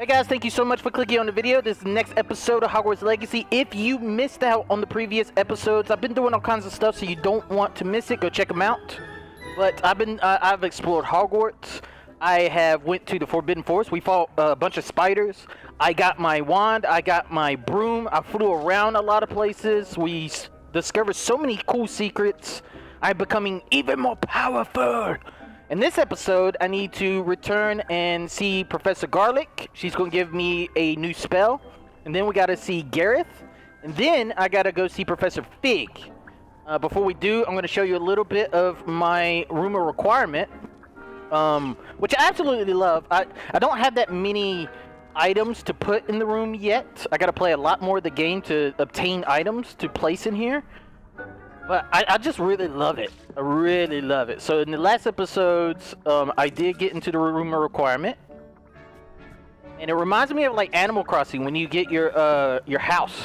Hey guys, thank you so much for clicking on the video. This is the next episode of Hogwarts Legacy. If you missed out on the previous episodes, I've been doing all kinds of stuff, so you don't want to miss it. Go check them out. But I've explored Hogwarts. I have went to the Forbidden Forest. We fought a bunch of spiders. I got my wand. I got my broom. I flew around a lot of places. We discovered so many cool secrets. I'm becoming even more powerful. In this episode, I need to return and see Professor Garlick. She's going to give me a new spell. And then we got to see Gareth. And then I got to go see Professor Fig. Before we do, I'm going to show you a little bit of my Room of Requirement, which I absolutely love. I don't have that many items to put in the room yet. I got to play a lot more of the game to obtain items to place in here. But I just really love it. I really love it. So in the last episodes, I did get into the Room of Requirement. And it reminds me of like Animal Crossing when you get your house.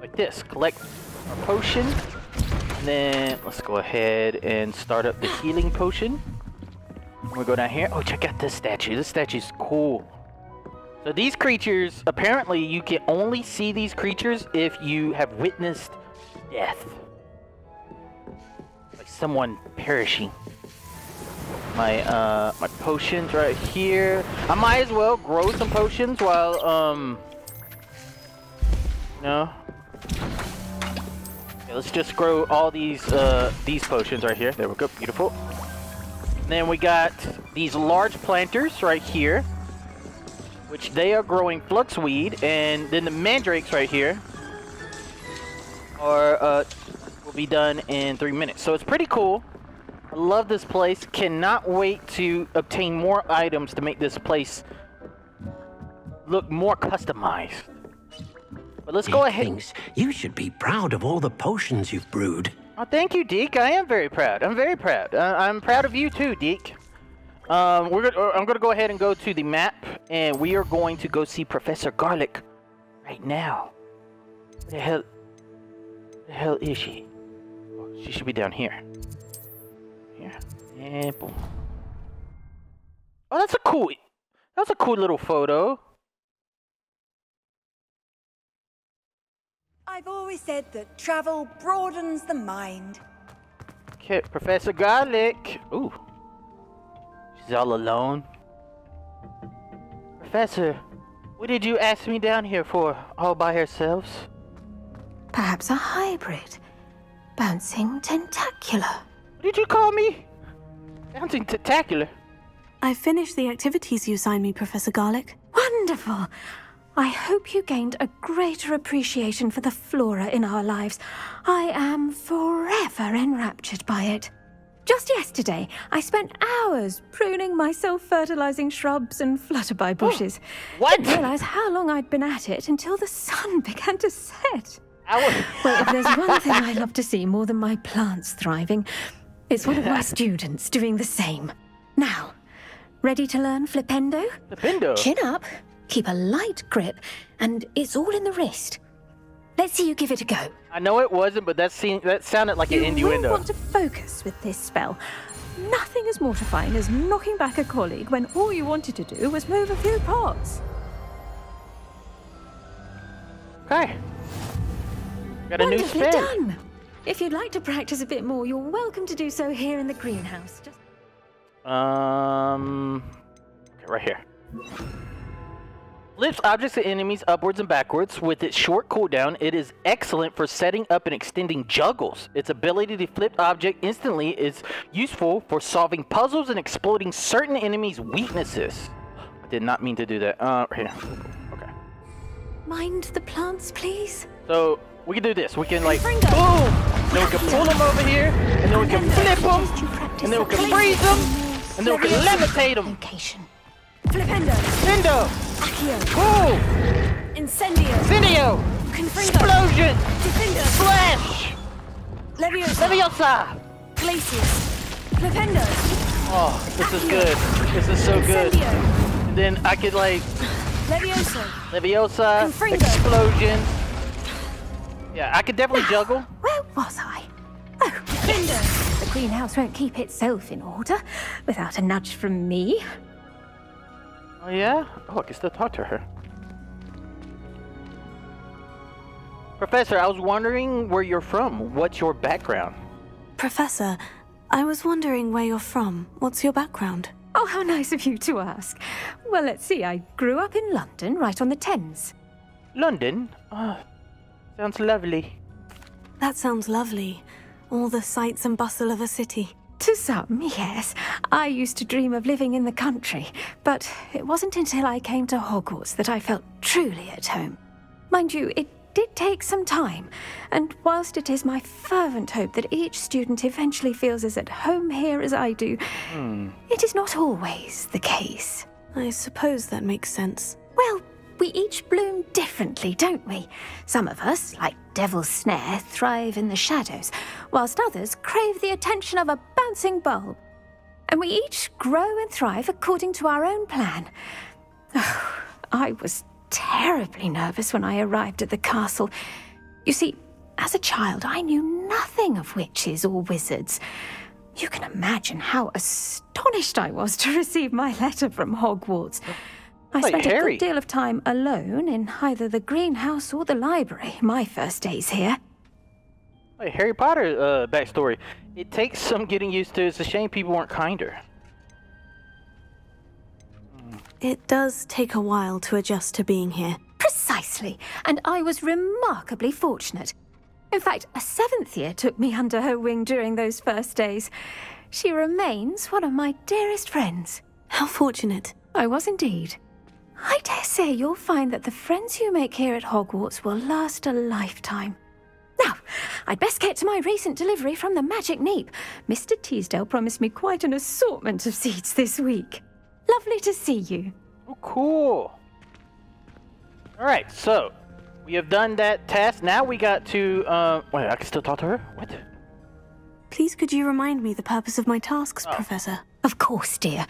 Like this. Collect a potion. And then let's go ahead and start up the healing potion. We go down here. Oh, check out this statue. This statue's cool. So these creatures, apparently you can only see these creatures if you have witnessed death. Someone perishing. My potions right here. I might as well grow some potions while no. Okay, let's just grow all these potions right here. There we go. Beautiful. And then we got these large planters right here, which they are growing fluxweed, and then the mandrakes right here are will be done in 3 minutes. So it's pretty cool. I love this place. Cannot wait to obtain more items to make this place look more customized. But let's go ahead. You should be proud of all the potions you've brewed. Oh, thank you, Deek. I am very proud. I'm very proud. I'm proud of you too, Deek. I'm gonna go ahead and go to the map, and we are going to go see Professor Garlick right now. What the hell? The hell is she? She should be down here. Yeah. And boom. Oh, that's a cool little photo. I've always said that travel broadens the mind. Okay, Professor Garlick. Ooh. She's all alone. Professor, what did you ask me down here for all by yourselves? Perhaps a hybrid. Bouncing Tentacular. What did you call me? Bouncing Tentacular? I finished the activities you signed me, Professor Garlick. Wonderful! I hope you gained a greater appreciation for the flora in our lives. I am forever enraptured by it. Just yesterday, I spent hours pruning myself, fertilizing shrubs and flutterby bushes. Oh, what? Didn't realize how long I'd been at it until the sun began to set. Well, if there's one thing I love to see more than my plants thriving, it's one of my students doing the same. Now, ready to learn flipendo? Flipendo? Chin up, keep a light grip, and it's all in the wrist. Let's see you give it a go. I know it wasn't, but that sounded like an innuendo. You want to focus with this spell. Nothing is mortifying as knocking back a colleague when all you wanted to do was move a few parts. Okay. Got a new spin. Done. If you'd like to practice a bit more, you're welcome to do so here in the greenhouse. Just... okay, right here. Lifts objects and enemies upwards and backwards. With its short cooldown, it is excellent for setting up and extending juggles. Its ability to flip object instantly is useful for solving puzzles and exploiting certain enemies' weaknesses. I did not mean to do that. Right here. Okay. Mind the plants, please. So. We can do this. We can like, boom! Then we can pull them over here, and then we can flip them, and then we can freeze them, and then we can levitate them. Flipendo. Flipendo. Accio. Boom! Incendio. Incendio. Confringo. Explosion. Defender. Flash. Leviosa. Leviosa. Glacius. Flipendo. Oh, this is good. This is so good. And then I could like. Leviosa. Leviosa. Confringo. Explosion. Yeah, I could definitely juggle. Where was I? Oh, Fizzing. The greenhouse won't keep itself in order without a nudge from me. Oh yeah? Oh, I can still talk to her. Professor, I was wondering where you're from. What's your background? Professor, I was wondering where you're from. What's your background? Oh, how nice of you to ask. Well, let's see. I grew up in London, right on the Thames. London? Oh, sounds lovely. That sounds lovely. All the sights and bustle of a city. To some, yes. I used to dream of living in the country, but it wasn't until I came to Hogwarts that I felt truly at home. Mind you, it did take some time, and whilst it is my fervent hope that each student eventually feels as at home here as I do, it is not always the case. I suppose that makes sense. Well, we each bloom differently, don't we? Some of us, like Devil's Snare, thrive in the shadows, whilst others crave the attention of a bouncing bulb. And we each grow and thrive according to our own plan. Oh, I was terribly nervous when I arrived at the castle. You see, as a child, I knew nothing of witches or wizards. You can imagine how astonished I was to receive my letter from Hogwarts. I spent a good deal of time alone in either the greenhouse or the library, my first days here. Like Harry Potter backstory. It takes some getting used to. It's a shame people weren't kinder. It does take a while to adjust to being here. Precisely, and I was remarkably fortunate. In fact, a seventh year took me under her wing during those first days. She remains one of my dearest friends. How fortunate. I was indeed. I dare say you'll find that the friends you make here at Hogwarts will last a lifetime. Now, I'd best get to my recent delivery from the Magic Neep. Mr. Teasdale promised me quite an assortment of seeds this week. Lovely to see you. Oh, cool. Alright, so we have done that task. Now we got to, wait, I can still talk to her? What? Please could you remind me the purpose of my tasks, Professor? Of course, dear.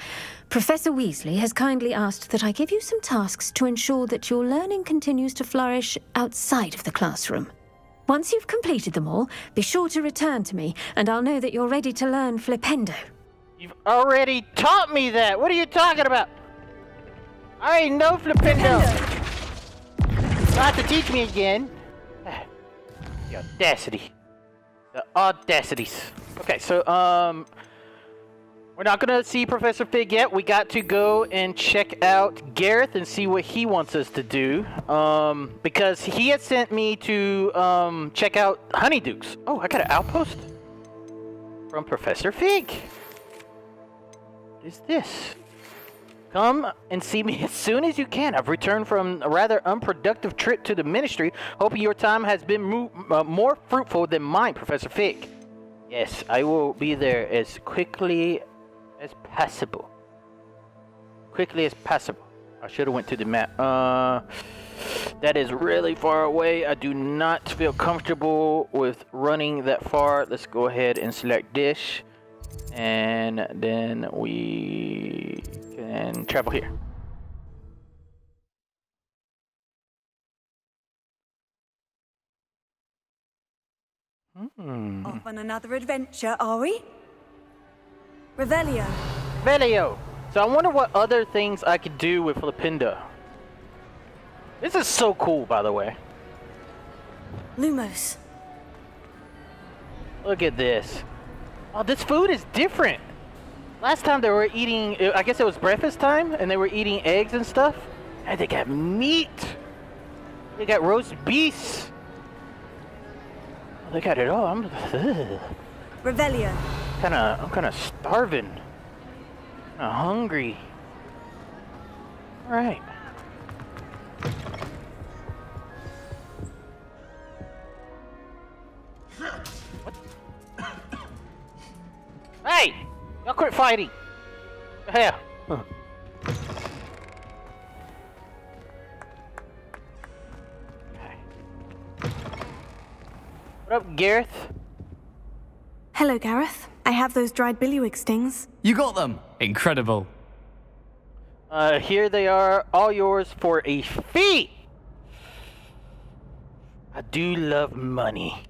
Professor Weasley has kindly asked that I give you some tasks to ensure that your learning continues to flourish outside of the classroom. Once you've completed them all, be sure to return to me, and I'll know that you're ready to learn flipendo. You've already taught me that! What are you talking about? I ain't no flipendo! You'll have to teach me again. The audacity. The audacities. Okay, so, we're not gonna see Professor Fig yet. We got to go and check out Gareth and see what he wants us to do. Because he had sent me to, check out Honeydukes. Oh, I got an outpost? From Professor Fig. What is this? Come and see me as soon as you can. I've returned from a rather unproductive trip to the ministry, hoping your time has been more fruitful than mine, Professor Fig. Yes, I will be there as quickly as possible. Quickly as possible. I should have went to the map. That is really far away. I do not feel comfortable with running that far. Let's go ahead and select this. And then we can travel here. Off on another adventure, are we? Revelio. Revelio. So I wonder what other things I could do with Flipendo. This is so cool, by the way. Lumos. Look at this. Oh, this food is different. Last time they were eating, I guess it was breakfast time, and they were eating eggs and stuff. And they got meat. They got roast beef. They got it all. I'm Revelio. I'm kind of starving. I'm hungry. All right. Hey! Y'all quit fighting! Here! Huh. Okay. What up, Gareth? Hello, Gareth. I have those dried Billywig stings. You got them! Incredible. Here they are, all yours for a fee! I do love money.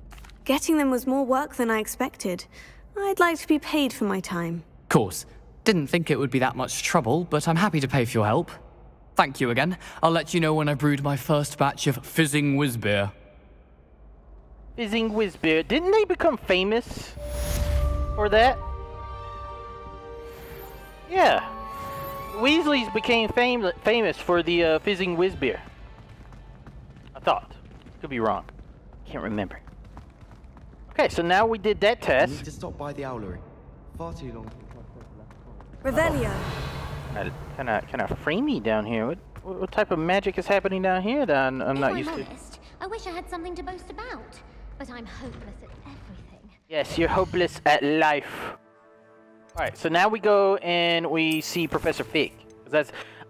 Getting them was more work than I expected. I'd like to be paid for my time. Of course. Didn't think it would be that much trouble, but I'm happy to pay for your help. Thank you again. I'll let you know when I brewed my first batch of Fizzing Whizzbeer. Fizzing Whizzbees. Didn't they become famous for that? Yeah. The Weasleys became famous for the Fizzing Whizzbees. I thought. Could be wrong. Can't remember. Okay, so now we did that test. We need to stop by the owlery. Far too long. Revelio. Oh. Kind of framey down here. What type of magic is happening down here that I'm not used to? I wish I had something to boast about, but I'm hopeless at everything. Yes, you're hopeless at life. All right, so now we go and we see Professor Fig.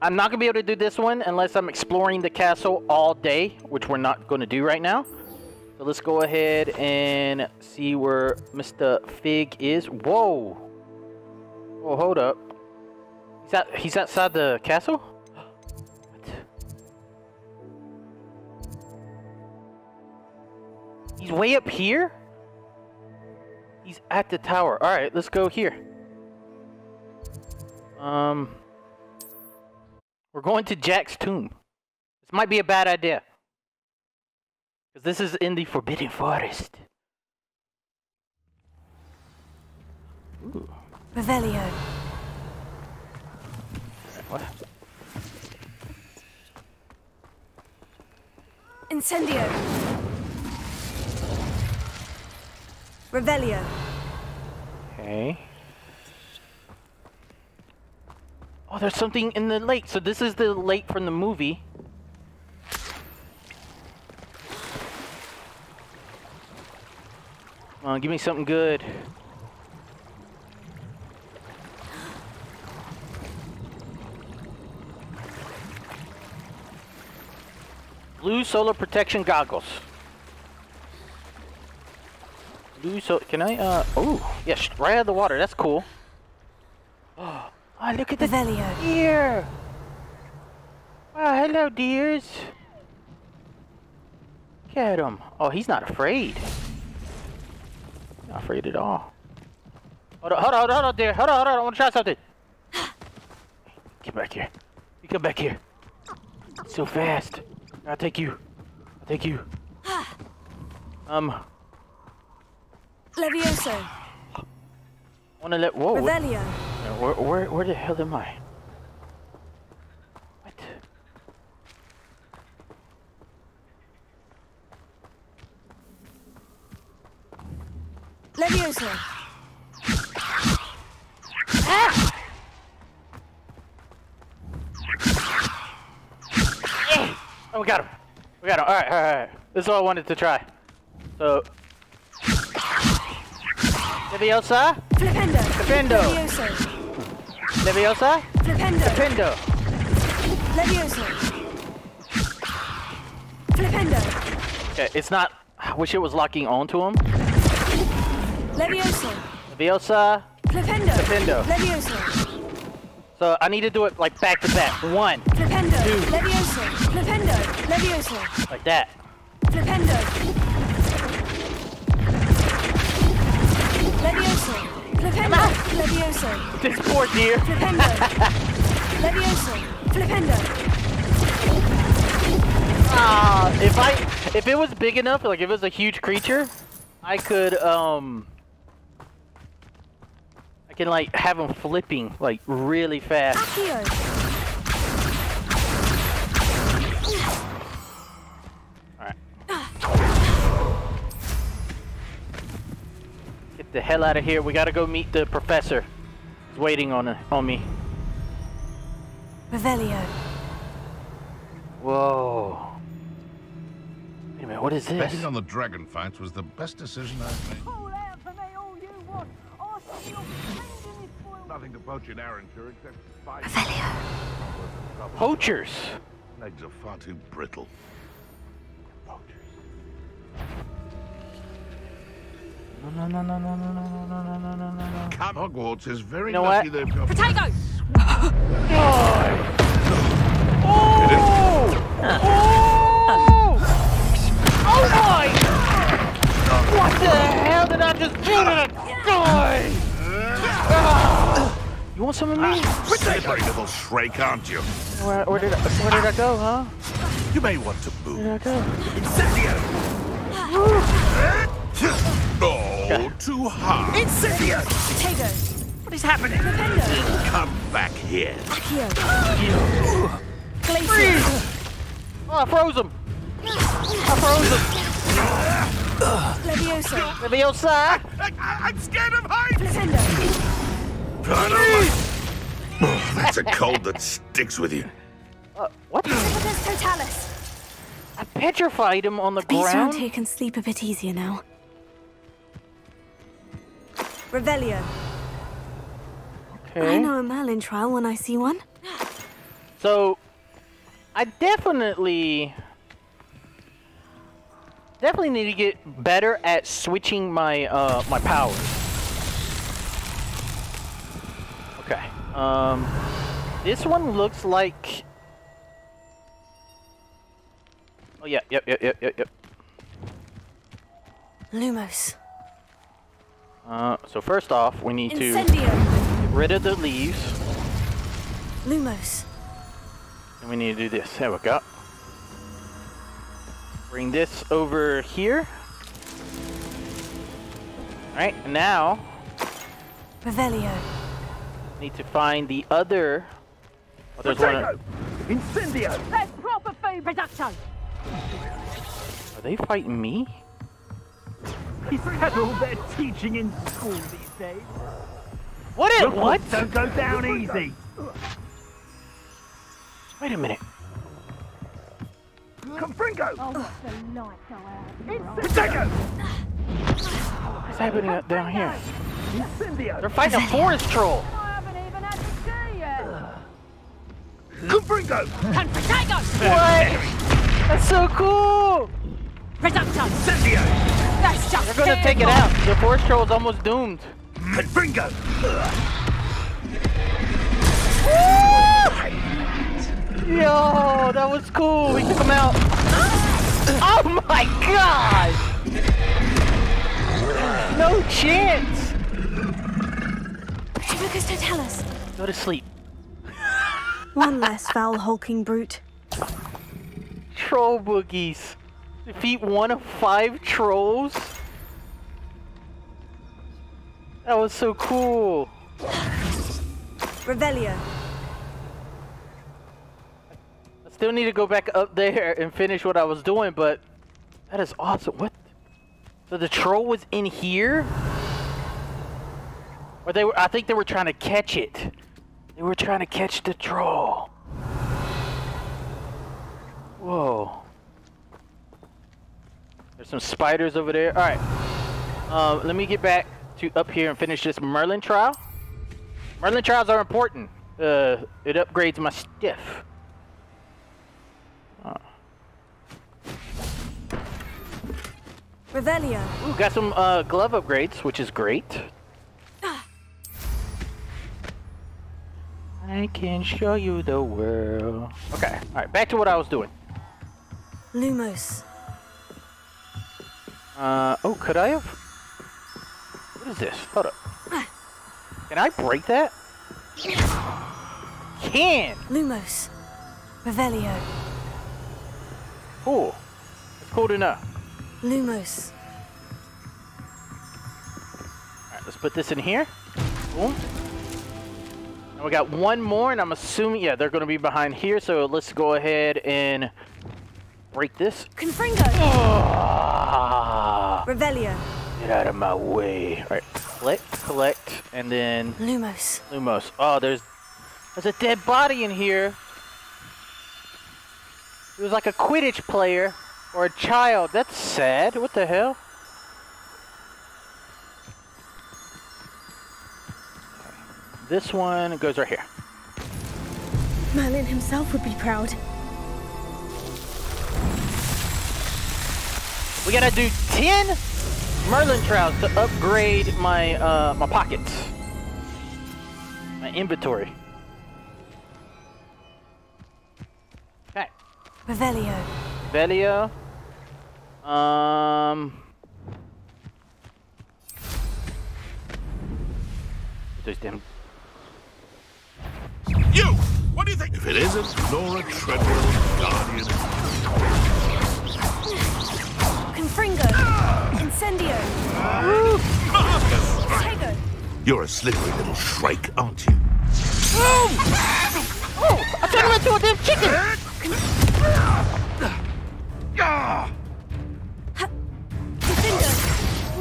I'm not gonna be able to do this one unless I'm exploring the castle all day, which we're not gonna do right now. So let's go ahead and see where Mr. Fig is. Whoa! Oh, hold up. He's outside the castle? What? He's way up here? He's at the tower. All right, let's go here. We're going to Jack's tomb. This might be a bad idea. Because this is in the Forbidden Forest. Ooh. Revelio. What? Incendio. Revelio. Okay. Oh, there's something in the lake. So this is the lake from the movie. Come on, give me something good. Blue solar protection goggles. Blue so can I oh yes, right out of the water, that's cool. Oh, oh, look at the deer. Oh, hello, deers. Look at him. Oh, he's not afraid. Not afraid at all. Hold on, deer. Hold on, I want to try something. Get back here. You come back here. So fast. I'll take you. Leviosa. Wanna let whoa. Revelio. Where the hell am I? What? Leviosa. Ah! Yeah. Oh, we got him. All right. This is all I wanted to try. So. Leviosa. Flipendo. Leviosa? Flipendo. Leviosa. Flipendo. Okay, it's not. I wish it was locking onto him. Leviosa. Flipendo. Leviosa. So I need to do it like back to back. One. Flipendo. Two. Leviosa. Flipendo. Leviosa. Like that. Flipendo. Leviosa. Flipendo. Levioso. This poor deer. Flipendo. Levioso. Flipendo. If it was big enough, like if it was a huge creature, I can like have him flipping like really fast. Accio. All right. The hell out of here. We gotta go meet the professor. He's waiting on me. Revelio. Whoa. Wait a minute, what is this? Betting on the dragon fights was the best decision I've made. Pull out for me all you want. Nothing to poach in Arranture except spiders. Revelio. Poachers. Legs are far too brittle. No. Hogwarts is very lucky they've got Protego! Oh my! What the hell did I just do to die? You want some of me? Slippery little shrike, aren't you? Where did I go, huh? You may want to move. Where did I go? Incendio! Oh, too hard. Incendio! Protego! What is happening? Flipendo! Come back here. Accio! Glacius! Oh, I froze him! Leviosa! Leviosa! I'm scared of heights! Flipendo! Oh, that's a cold that sticks with you. What? Petrificus totalis! I petrified him on the ground. Around here can sleep a bit easier now. Revelio. Okay. I know a Merlin trial when I see one. So, I definitely need to get better at switching my my powers. Okay. This one looks like. Oh yeah, yep. Lumos. So first off, we need to get rid of the leaves. Lumos. And we need to do this. There we go. Bring this over here. Alright, and now Revelio. Need to find the other. Oh, there's one. Incendio! That's proper food production! Are they fighting me? He's had all their teaching in school these days. What is what? Don't go down easy. Wait a minute. Confringo! Protego! What's happening up down here? They're fighting a forest troll! Confringo! And Protego! What? That's so cool! Reducto! Incendio! That's just they're gonna take it out. The forest troll is almost doomed. Confringo! Yo, that was cool. We took him out. Oh my god! No chance! Petrificus totalis. Go to sleep. One less foul hulking brute. Troll boogies. Defeat 1 of 5 trolls. That was so cool. Revelio. I still need to go back up there and finish what I was doing, but that is awesome. What? So the troll was in here? Or they were, I think they were trying to catch it. They were trying to catch the troll. Whoa. There's some spiders over there. Alright. Let me get back to up here and finish this Merlin trial. Merlin trials are important. It upgrades my stiff. Oh. Revelio. Ooh, got some glove upgrades, which is great. I can show you the world. Okay. Alright, back to what I was doing. Lumos. Oh, could I have? What is this? Hold up. Can I break that? Can! Lumos. Revelio. Cool. It's cool to know. Lumos. Alright, let's put this in here. Cool. And we got one more, and I'm assuming, yeah, they're gonna be behind here, so let's go ahead and break this. Confringo! Oh. Revelio. Get out of my way. Alright, collect, and then... Lumos. Lumos. Oh, there's a dead body in here. It was like a Quidditch player, or a child. That's sad. What the hell? This one goes right here. Merlin himself would be proud. We gotta do 10 Merlin trials to upgrade my my pockets, my inventory. Okay. Revelio. Revelio. There's them. You! What do you think? If it isn't Laura Treadwell, Guardian. Confringo! You're a slippery little shrike, aren't you? Oh! Oh! I turned into a damn chicken!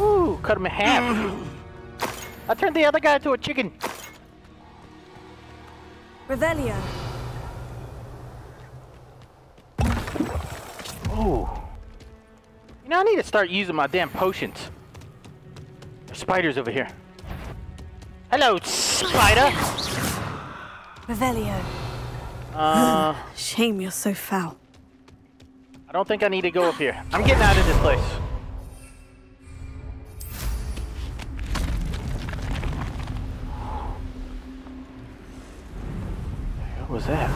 Ooh, cut him in half. I turned the other guy into a chicken. Revelio. Oh. You know, I need to start using my damn potions. There's spiders over here. Hello, spider! Revelio. Shame you're so foul. I don't think I need to go up here. I'm getting out of this place. What was that?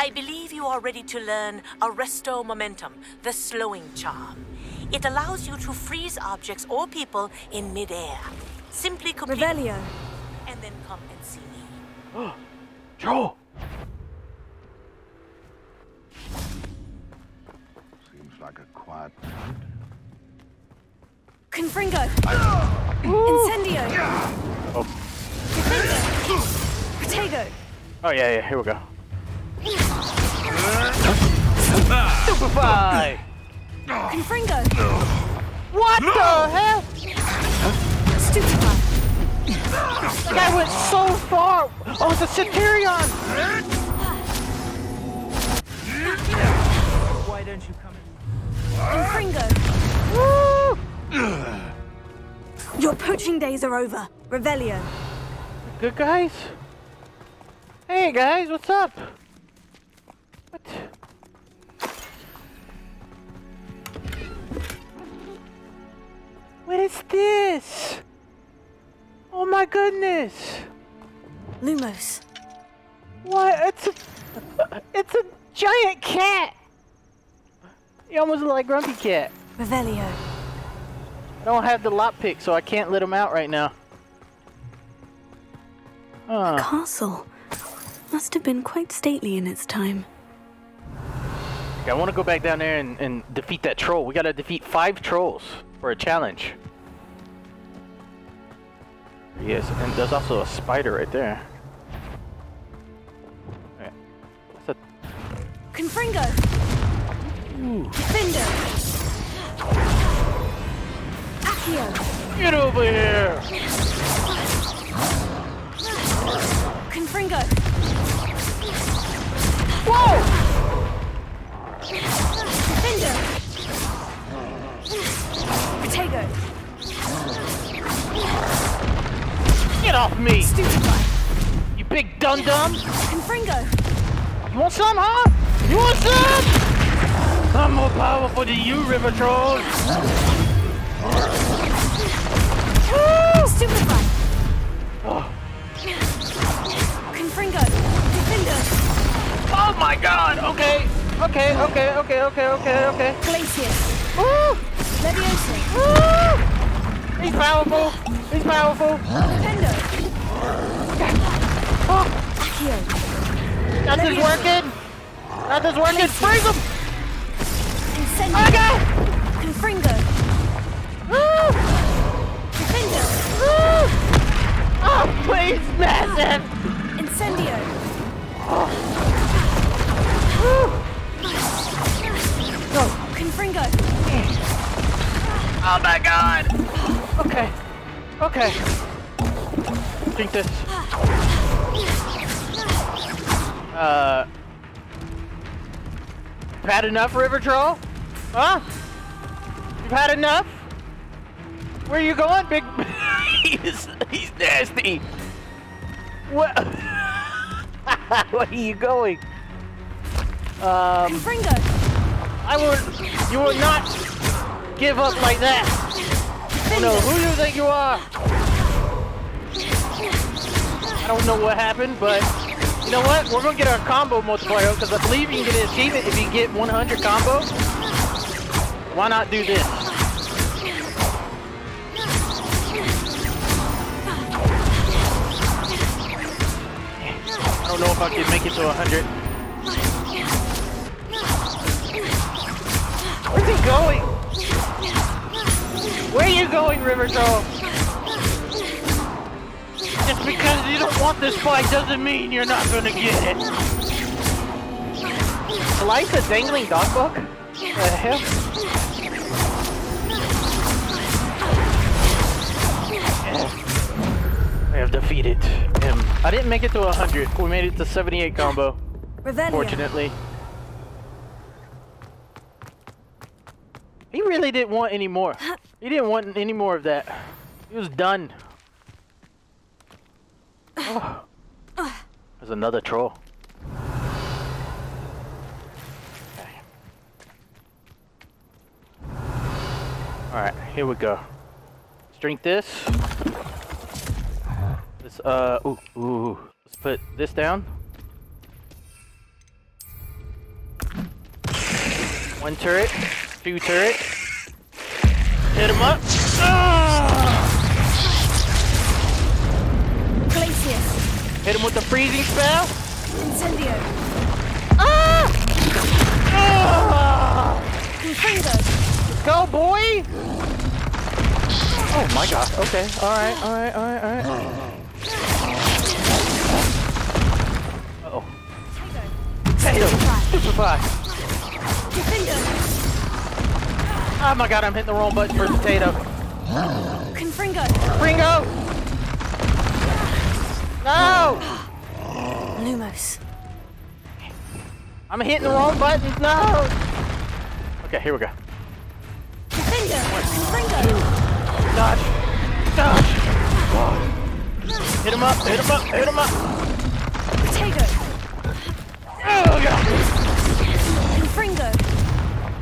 I believe you are ready to learn Arresto Momentum, the slowing charm. It allows you to freeze objects or people in midair. Simply complete Revelio. And then come and see me. Oh, Joel! Seems like a quiet night. Confringo! Incendio! Oh. Defendo! Protego! Oh yeah, yeah, here we go. Stupefy! Confringo! What the hell? Stupefy! That guy went so far! Oh, it's a Centurion! Why don't you come in? Confringo! Woo! Your poaching days are over, Revelio. Good guys? Hey guys, what's up? What? What is this? Oh my goodness! Lumos. What? It's a giant cat! You almost look like Grumpy Cat. Revelio. I don't have the lockpick, so I can't let him out right now. The castle must have been quite stately in its time. I want to go back down there and defeat that troll. We got to defeat 5 trolls for a challenge. Yes, and there's also a spider right there. Alright. That's a... Confringo! Defender! Accio! Get over here! Confringo! Whoa! Defender! Protego! Get off me! Stupefy! You big dum-dum! Confringo! You want some, huh? You want some? I'm more powerful than you, river trolls! Stupefy! Oh. Confringo! Defender! Oh my god! Okay! Okay. Glacius. Woo! Leviosa. Woo! He's powerful. He's powerful. Flipendo. Oh. Accio. Nothing's working. Nothing's working. Freeze him! Incendio. Okay. Confringo. Woo! Defendo. Woo! Oh, please, massive! Incendio. Oh. Woo! Go. Confringo. Oh my god! Okay. Okay. Drink this. You've had enough, river troll? Huh? You've had enough? Where are you going, big... he's nasty! What? Where are you going? Confringo. You will not give up like that. Oh no, who do you think you are? I don't know what happened, but you know what? We're gonna get our combo multiplier because I believe you can get an achievement if you get 100 combo. Why not do this? I don't know if I can make it to 100. going? Where are you going, River Troll? Just because you don't want this fight doesn't mean you're not gonna get it. Slice a dangling dog book? What the hell? Yeah. I have defeated him. I didn't make it to 100. We made it to 78 combo. Revelio. Fortunately. He really didn't want any more. He didn't want any more of that. He was done. Oh. There's another troll. Okay. Alright, here we go. Let's drink this. This, ooh. Let's put this down. One turret. Two turret. Hit him up. Ah! Glacius. Hit him with the freezing spell. Incendio. Ah! Ah! Confringo. Go, boy! Oh my god. Okay. Alright. Uh oh. Potato. Stupefy. Defender. Oh my god, I'm hitting the wrong button for potato. Confringo! Confringo! No! Lumos. I'm hitting the wrong button, no! Okay, here we go. Confringo! Confringo! Dodge! Dodge! Hit him up, hit him up, hit him up! Protego! Oh god! Confringo!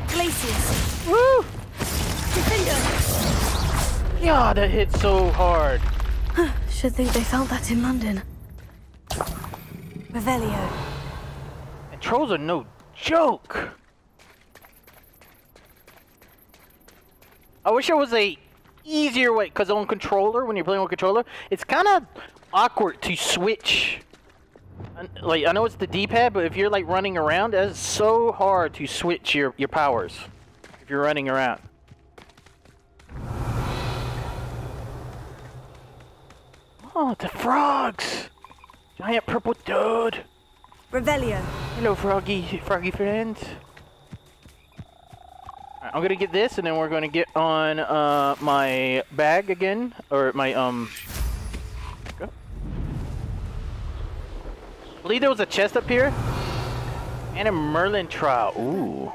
Glacius! Woo! Defender. Yeah, that hit so hard. Should think they felt that in London. Revelio. And trolls are no joke. I wish there was a easier way, because on controller, when you're playing on controller, it's kind of awkward to switch. Like, I know it's the D-pad, but if you're like running around, that's so hard to switch your powers. If you're running around. Oh, the frogs! Giant purple toad! Revelio. Hello, froggy friends. Alright, I'm gonna get this, and then we're gonna get on my bag again, or my Go. I believe there was a chest up here, and a Merlin trial. Ooh.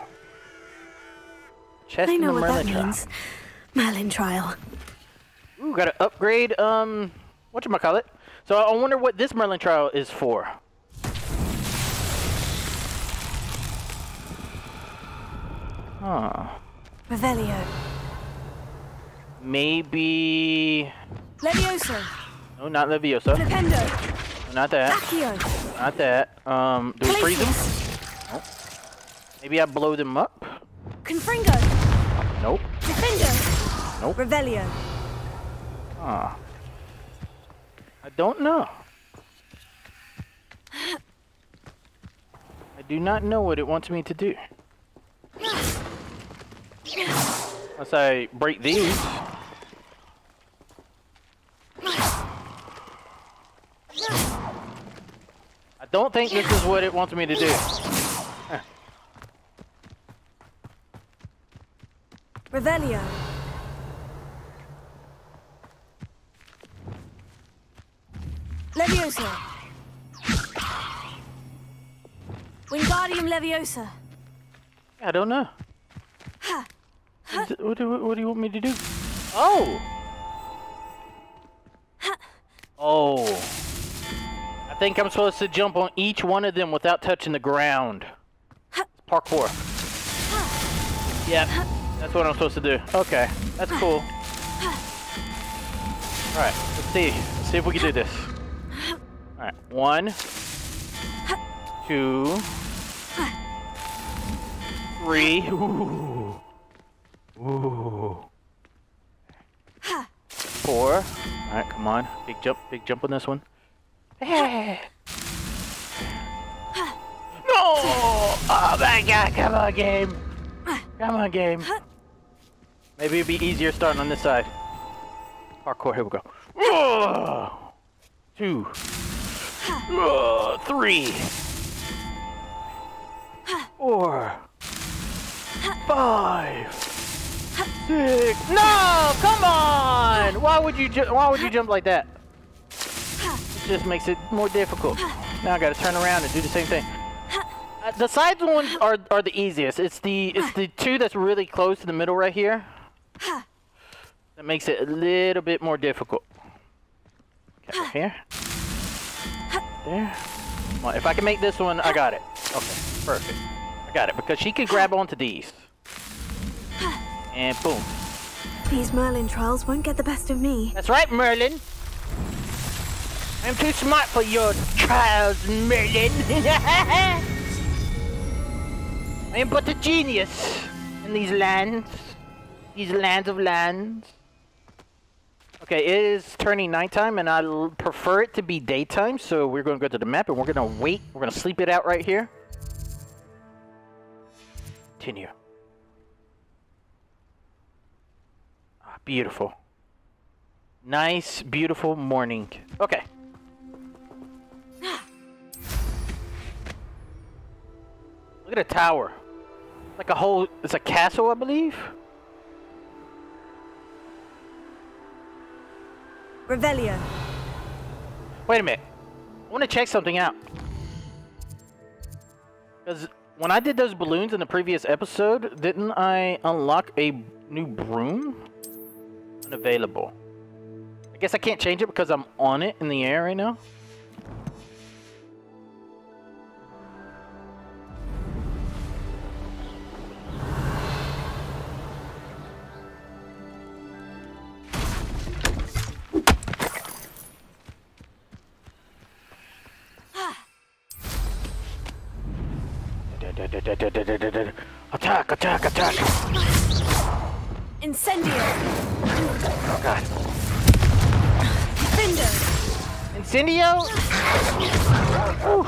Chest I know what that means. Merlin trial. Ooh, gotta upgrade, whatchamacallit. So I wonder what this Merlin trial is for. Huh. Revelio. Maybe... Leviosa. No, not Leviosa. Flipendo. No, not that. Accio. Not that. Do we freeze them? Nope. Maybe I blow them up? Confringo. Nope. Defender. Nope. Revelio. Ah. I don't know. I do not know what it wants me to do. Unless I break these. I don't think this is what it wants me to do. Revelio. Leviosa. Wingardium Leviosa. I don't know. What do you want me to do? Oh! Oh. I think I'm supposed to jump on each one of them without touching the ground. Parkour. Yep. That's what I'm supposed to do. Okay, that's cool. Alright, let's see if we can do this. Alright, 1, 2, 3. Ooh. Ooh. 4. Alright, come on. Big jump on this one. Hey. No! Oh my god, come on, game! Come on, game. Maybe it'd be easier starting on this side. Hardcore, here we go. 2, 3, 4, 5, 6. No! Come on! Why would you jump like that? It just makes it more difficult. Now I gotta turn around and do the same thing. The side ones are the easiest. It's the two that's really close to the middle right here. That makes it a little bit more difficult. Okay, right here. There. Well, if I can make this one, I got it. Okay, perfect. I got it because she could grab onto these. And boom. These Merlin trials won't get the best of me. That's right, Merlin. I'm too smart for your trials, Merlin. I am but a genius in these lands. Okay, it is turning nighttime, and I prefer it to be daytime, so we're going to go to the map, and we're going to wait. We're going to sleep it out right here. Continue. Ah, beautiful. Nice, beautiful morning. Okay. Look at a tower. Like a whole... It's a castle, I believe? Revelio. Wait a minute. I want to check something out. Because when I did those balloons in the previous episode, didn't I unlock a new broom? Unavailable. I guess I can't change it because I'm on it in the air right now. Attack, attack, attack! Incendio! Oh god. Flipendo! Incendio? Ooh.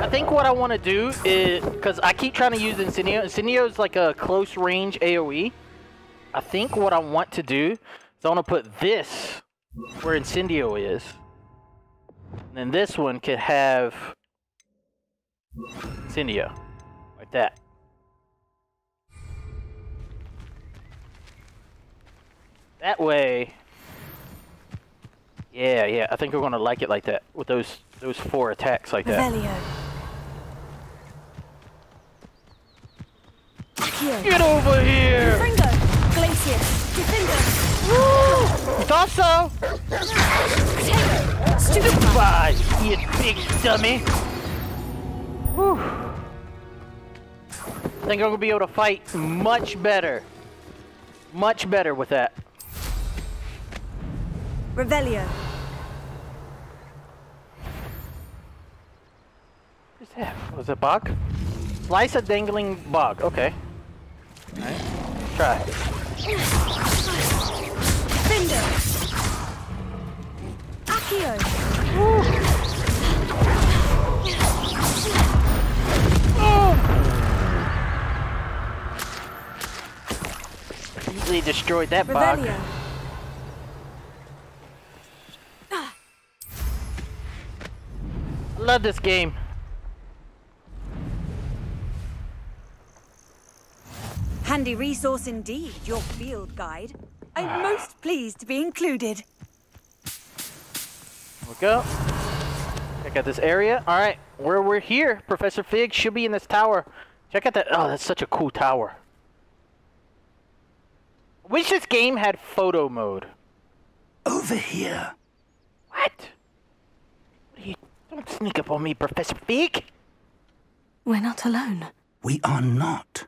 I think what I want to do is... Because I keep trying to use Incendio. Incendio is like a close range AoE. I think what I want to do is I want to put this where Incendio is. And then this one could have... Incendio. Like that. That way. Yeah, yeah. I think we're gonna like it like that. With those four attacks like that. Revelio. Accio. Get over here! Infringo. Glacius. Defender. Woo! You thought so? Protego. Stupefy, you big dummy. Whew. I think I'm gonna be able to fight much better with that. Revelio. What's that? Was it bog? Slice a dangling bog. Okay. All right. Let's try. Defender. Accio. Easily destroyed that bug. I love this game. Handy resource indeed, your field guide. I'm most pleased to be included. Here we go. Check out this area. All right, where we're here, Professor Fig should be in this tower. Check out that. Oh, that's such a cool tower. I wish this game had photo mode. Over here. What? Don't sneak up on me, Professor Fig. We're not alone. We are not.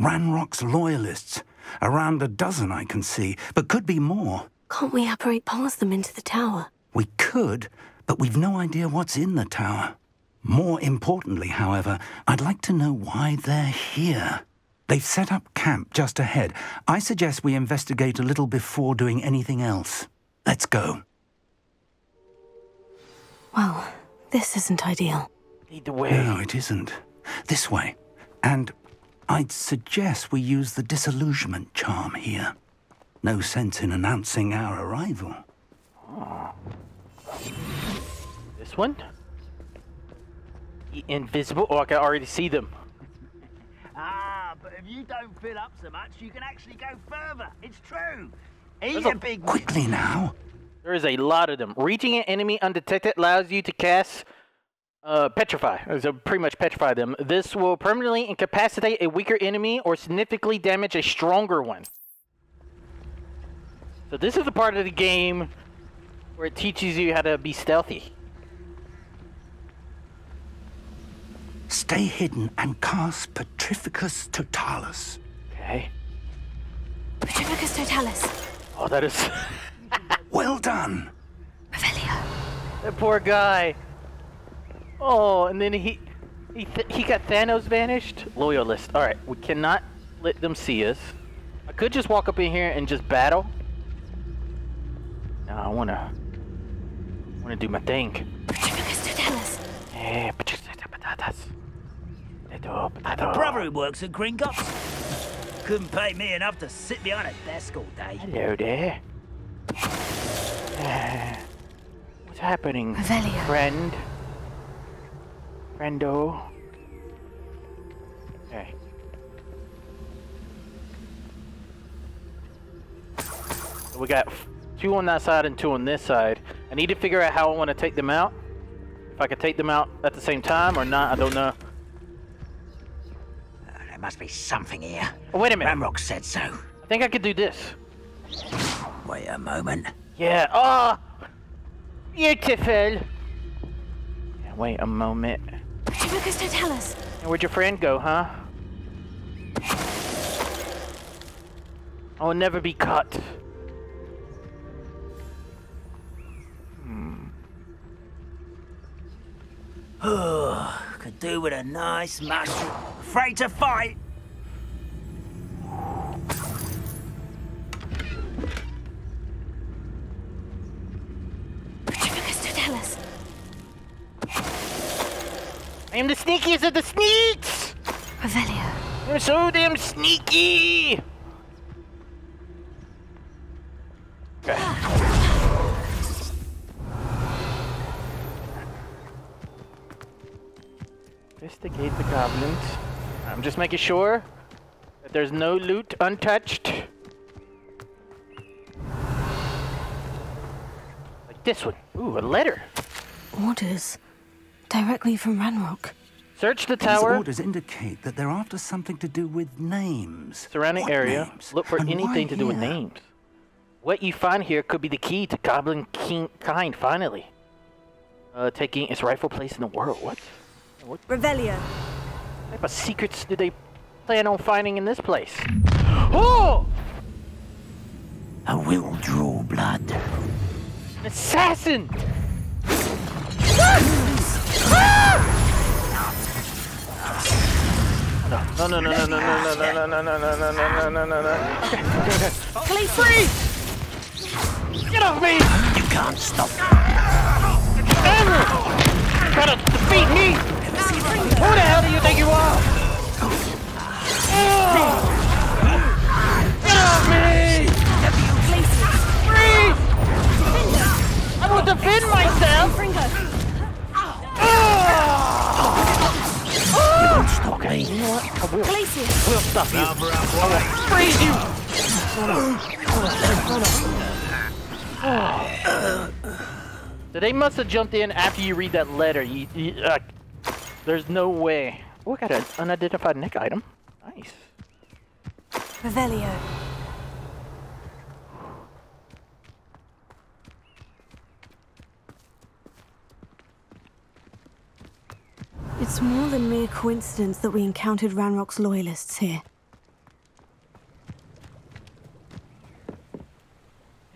Ranrok's loyalists. Around a dozen, I can see, but could be more. Can't we operate past them into the tower? We could. But we've no idea what's in the tower. More importantly, however, I'd like to know why they're here. They've set up camp just ahead. I suggest we investigate a little before doing anything else. Let's go. Well, this isn't ideal. Lead the way. No, it isn't. This way. And I'd suggest we use the disillusionment charm here. No sense in announcing our arrival. This one? Invisible? Oh, I can already see them. Ah, but if you don't fill up so much, you can actually go further. It's true. He's a big... Quickly now. There is a lot of them. Reaching an enemy undetected allows you to cast Petrify. So pretty much petrify them. This will permanently incapacitate a weaker enemy or significantly damage a stronger one. So this is the part of the game where it teaches you how to be stealthy. Stay hidden and cast Petrificus totalis. Okay. Petrificus totalis. Oh, that is... Well done. Revelio. That poor guy. Oh, and then he got Thanos vanished. Loyalist. All right, we cannot let them see us. I could just walk up in here and just battle. No, I wanna do my thing. Petrificus totalis. Yeah, Petrificus totalis. The brother who works at Gringotts couldn't pay me enough to sit behind a desk all day. Hello there. What's happening, Revelio. Friend? Friendo. Okay. So we got two on that side and two on this side. I need to figure out how I want to take them out. If I could take them out at the same time or not, I don't know. There must be something here. Oh, wait a minute. Ranrok said so. I think I could do this. Wait a moment. Yeah. Oh, beautiful. Yeah, wait a moment. Petrificus totalis. And where'd your friend go, huh? I will never be caught. Could do with a nice mushroom. Afraid to fight. I am the sneakiest of the sneaks! Revelio. You're so damn sneaky! Okay. Investigate the goblins. I'm just making sure that there's no loot untouched. Like this one. Ooh, a letter. Orders. Directly from Ranrok. Search the tower. These orders indicate that they're after something to do with names. Surrounding area. Look for anything to do with names. What you find here could be the key to goblin kind, finally. Taking its rightful place in the world. What? Revelio. What type of secrets do they plan on finding in this place? Oh! I will draw blood. An assassin! No, please! Get off me! You can't stop. Ever! Try to defeat me! Who the hell do you think you are? Get off me! Freeze! I will defend myself! Okay, you know what? I will. We'll stop you. I'll freeze you! So they must have jumped in after you read that letter. There's no way. Oh, I got an unidentified neck item. Nice. Revelio. It's more than mere coincidence that we encountered Ranrok's loyalists here.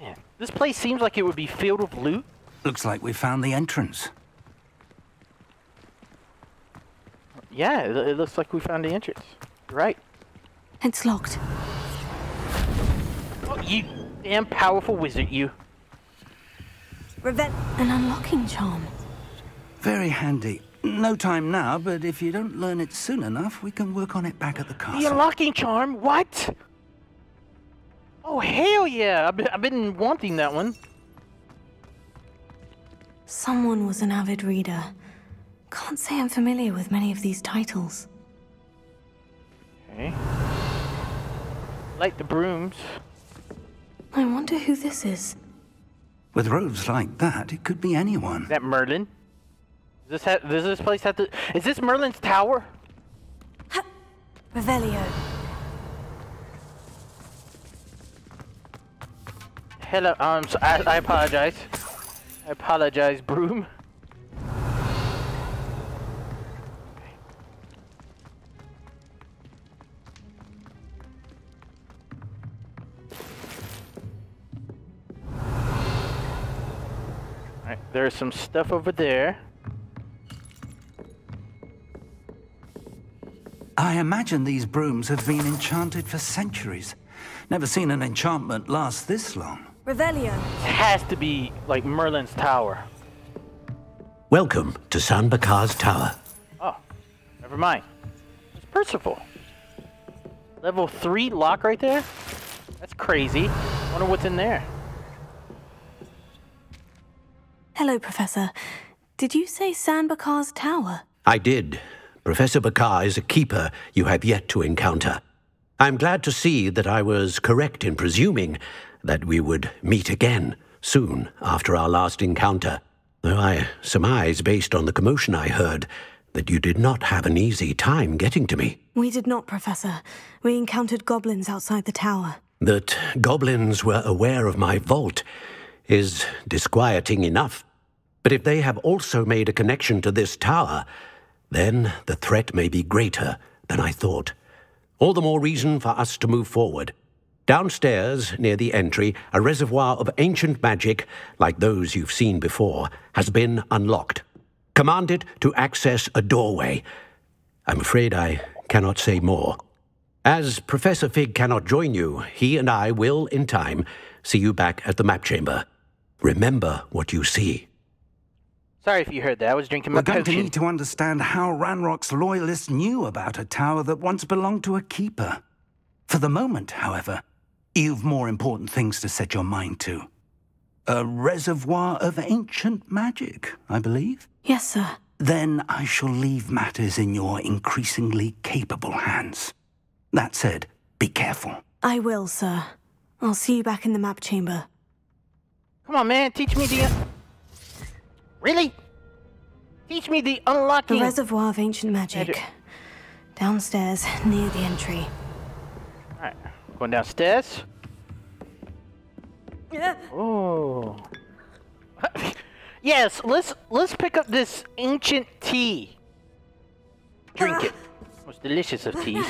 Man, this place seems like it would be filled with loot. Looks like we found the entrance. Yeah, it looks like we found the entrance. Right. It's locked. Oh, you damn powerful wizard, you. An unlocking charm. Very handy. No time now, but if you don't learn it soon enough, we can work on it back at the castle. The unlocking charm? What? Oh, hell yeah! I've been wanting that one. Someone was an avid reader. Can't say I'm familiar with many of these titles. Okay. Like the brooms. I wonder who this is. With robes like that, it could be anyone. Is that Merlin? Does this place have to... Is this Merlin's tower? Ha! Revelio. Hello, so I apologize. I apologize, broom. Alright, there's some stuff over there. I imagine these brooms have been enchanted for centuries. Never seen an enchantment last this long. Revelio. It has to be like Merlin's tower. Welcome to San Bakar's tower. Oh, never mind. It's Percival. Level 3 lock right there? That's crazy. Wonder what's in there. Hello, Professor. Did you say San Bakar's tower? I did. Professor Bakar is a keeper you have yet to encounter. I'm glad to see that I was correct in presuming that we would meet again soon after our last encounter, though I surmise, based on the commotion I heard, that you did not have an easy time getting to me. We did not, Professor. We encountered goblins outside the tower. That goblins were aware of my vault is disquieting enough, but if they have also made a connection to this tower, then the threat may be greater than I thought. All the more reason for us to move forward. Downstairs, near the entry, a reservoir of ancient magic, like those you've seen before, has been unlocked. Command it to access a doorway. I'm afraid I cannot say more. As Professor Fig cannot join you, he and I will, in time, see you back at the map chamber. Remember what you see. Sorry if you heard that. I was drinking my potion. We're going to need to understand how Ranrok's loyalists knew about a tower that once belonged to a keeper. For the moment, however, you've more important things to set your mind to. A reservoir of ancient magic, I believe? Yes, sir. Then I shall leave matters in your increasingly capable hands. That said, be careful. I will, sir. I'll see you back in the map chamber. Come on, man. Teach me the... Really? Teach me the unlocking... The reservoir of ancient magic. Downstairs, near the entry. Alright, going downstairs. Yeah. Oh. Yes, let's pick up this ancient tea. Drink it. Most delicious of teas.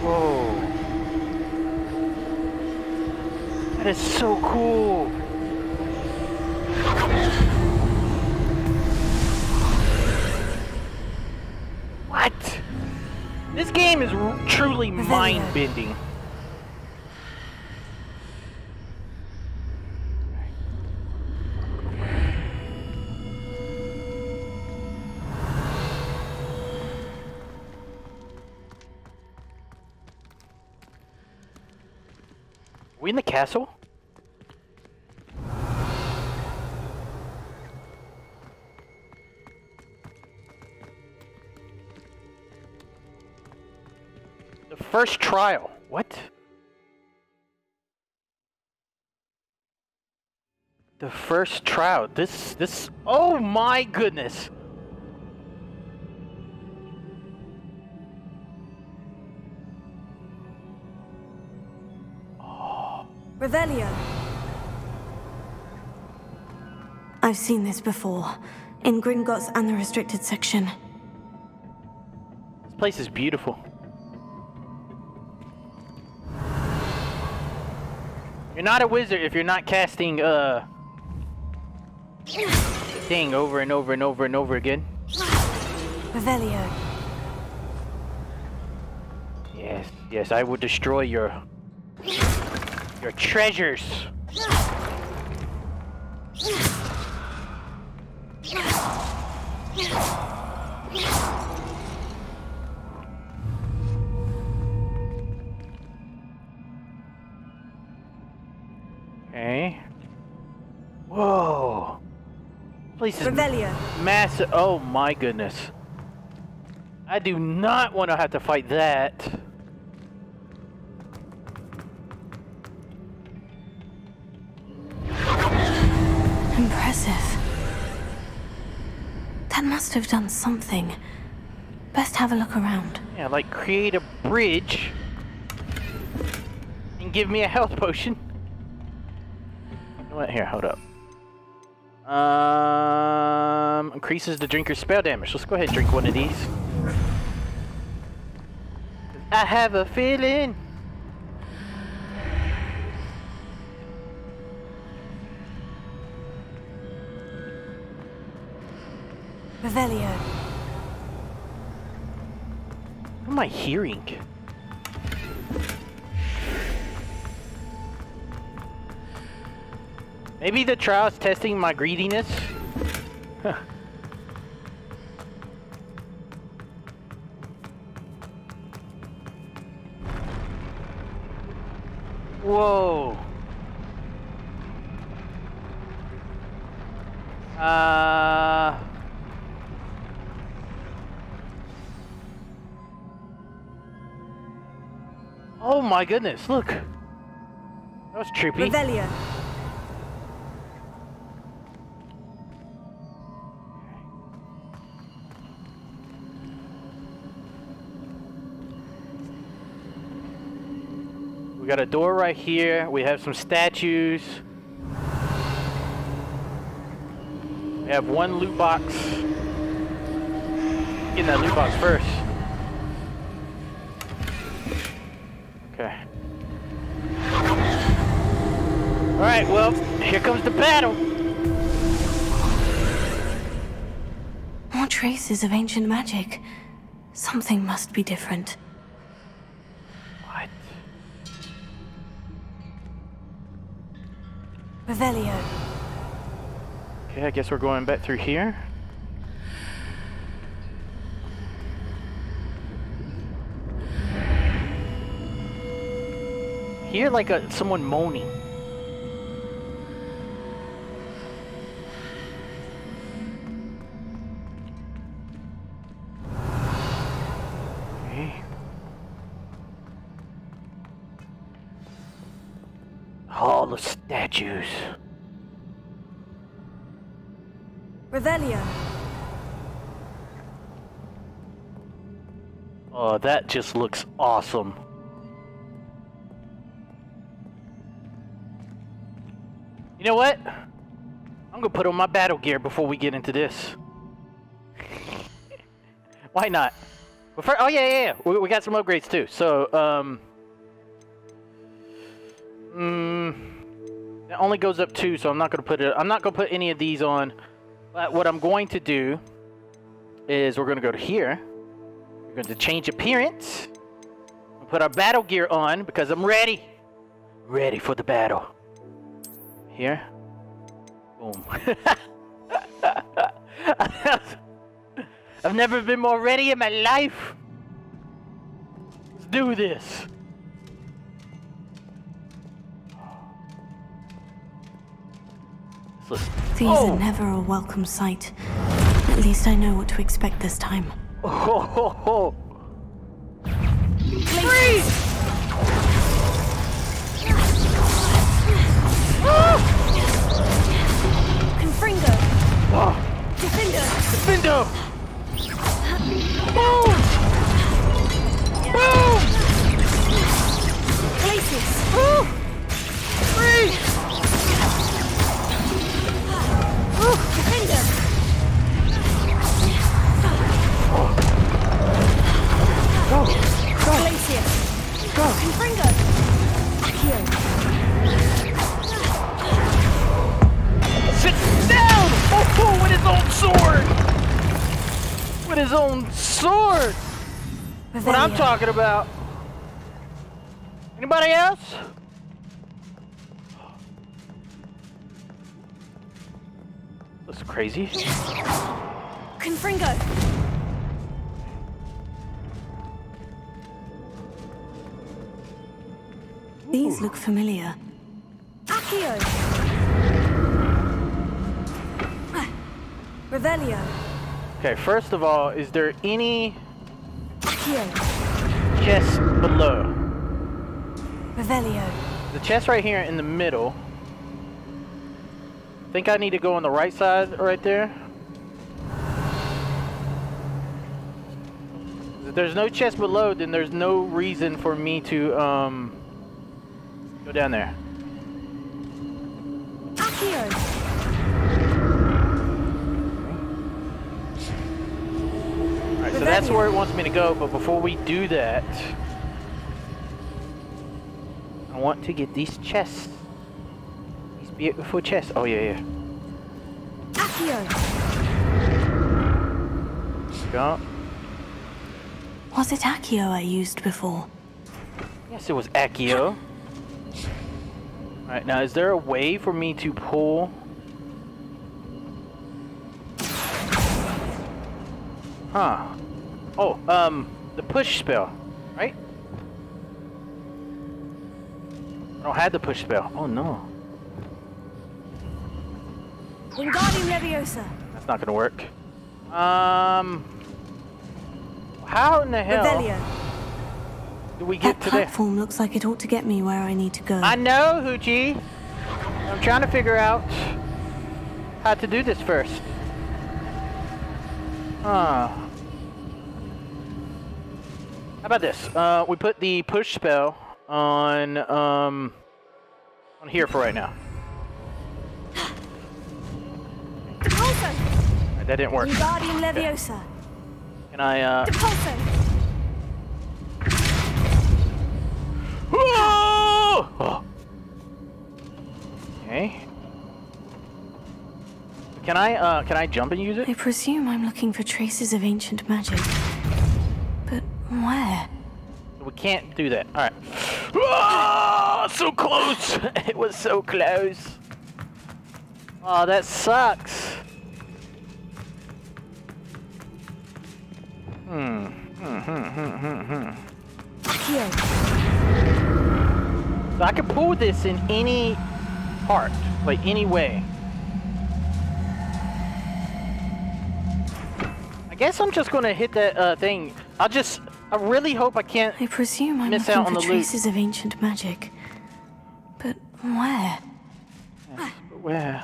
Whoa. That is so cool. What? This game is truly mind-bending. Are we in the castle? First trial. What? The first trial. This. Oh my goodness. Oh. Revelio. I've seen this before, in Gringotts and the restricted section. This place is beautiful. You're not a wizard if you're not casting thing over and over and over and over again. Revelio. Yes, yes, I will destroy your treasures. Okay. Whoa. Place is massive. Oh my goodness. I do not want to have to fight that. Impressive. That must have done something. Best have a look around. Yeah, like create a bridge and give me a health potion. You know what? Here, hold up. Increases the drinker's spell damage. Let's go ahead and drink one of these. I have a feeling. Revelio. What am I hearing? Maybe the trial's testing my greediness? Huh. Whoa. Oh my goodness, look. That was trippy. Revelio. We got a door right here. We have some statues. We have one loot box. Get that loot box first. Okay. All right, well, here comes the battle. More traces of ancient magic. Something must be different. Revelio. Okay, I guess we're going back through here. Hear like a someone moaning. Okay. All the statues. Revelio. Oh, that just looks awesome. You know what? I'm gonna put on my battle gear before we get into this. Why not? Well, first, oh yeah. We got some upgrades too. So it only goes up 2, so I'm not gonna put it. I'm not gonna put any of these on. But what I'm going to do is we're gonna go to here. We're going to change appearance. We'll put our battle gear on because I'm ready. Ready for the battle. Here. Boom. I've never been more ready in my life. Let's do this. These are never a welcome sight. At least I know what to expect this time. Oh. Freeze! Ah! Confringo. Oh. Defendo. Boom! Boom! Glacius. Oh. Freeze! Defender! Go! Go! Glacius! Go! Infringo! Accio! Sit down! Oh, with his own sword! With his own sword! That's what I'm talking about. Anybody else? was crazy. Confringo! These look familiar. Accio! Revelio! Okay, first of all, is there any chest below? Revelio. The chest right here in the middle. I think I need to go on the right side right there. If there's no chest below, then there's no reason for me to go down there. Accio. So that's where it wants me to go, but before we do that, I want to get these chests. These beautiful chests. Oh, yeah, yeah. Accio! Jump. Was it Accio I used before? Yes, it was Accio. Alright, now is there a way for me to pull... Huh. Oh, the push spell, right? I don't have the push spell. Oh no. Wingardium Leviosa. That's not gonna work. How in the hell do we get to there? That platform looks like it ought to get me where I need to go. I know, Hoochie. I'm trying to figure out how to do this first. How about this? We put the push spell on here for right now. Right, that didn't work. Okay. Can I? Oh! Okay. Can I jump and use it? I presume I'm looking for traces of ancient magic. But where? We can't do that. Alright. Oh, so close! It was so close. Oh, that sucks. So I can pull this in any part. Like, any way. I guess I'm just gonna hit that thing. I really hope I can't. I presume I'm missing out on the traces of ancient magic, but where? Yes, but where?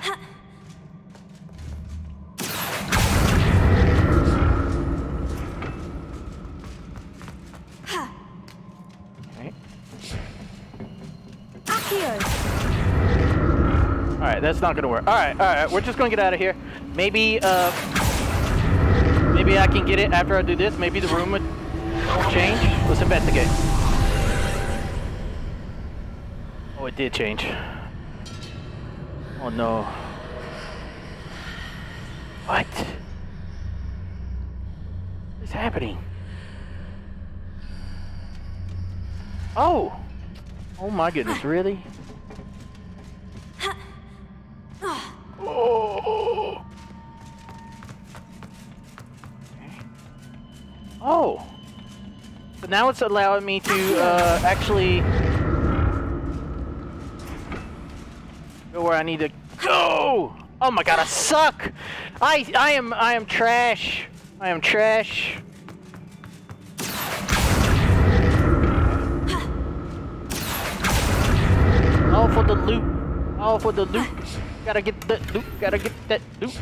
Okay. All right, that's not gonna work. All right, we're just gonna get out of here. Maybe Maybe I can get it after I do this. Maybe the room would change. Let's investigate. Oh, it did change. Oh no. What? What's happening? Oh! Oh my goodness, really? Oh! Oh, but now it's allowing me to actually go where I need to go. Oh my God, I suck. I am trash. I am trash. All for the loot. All for the loot. Gotta get that loot. Gotta get that loot.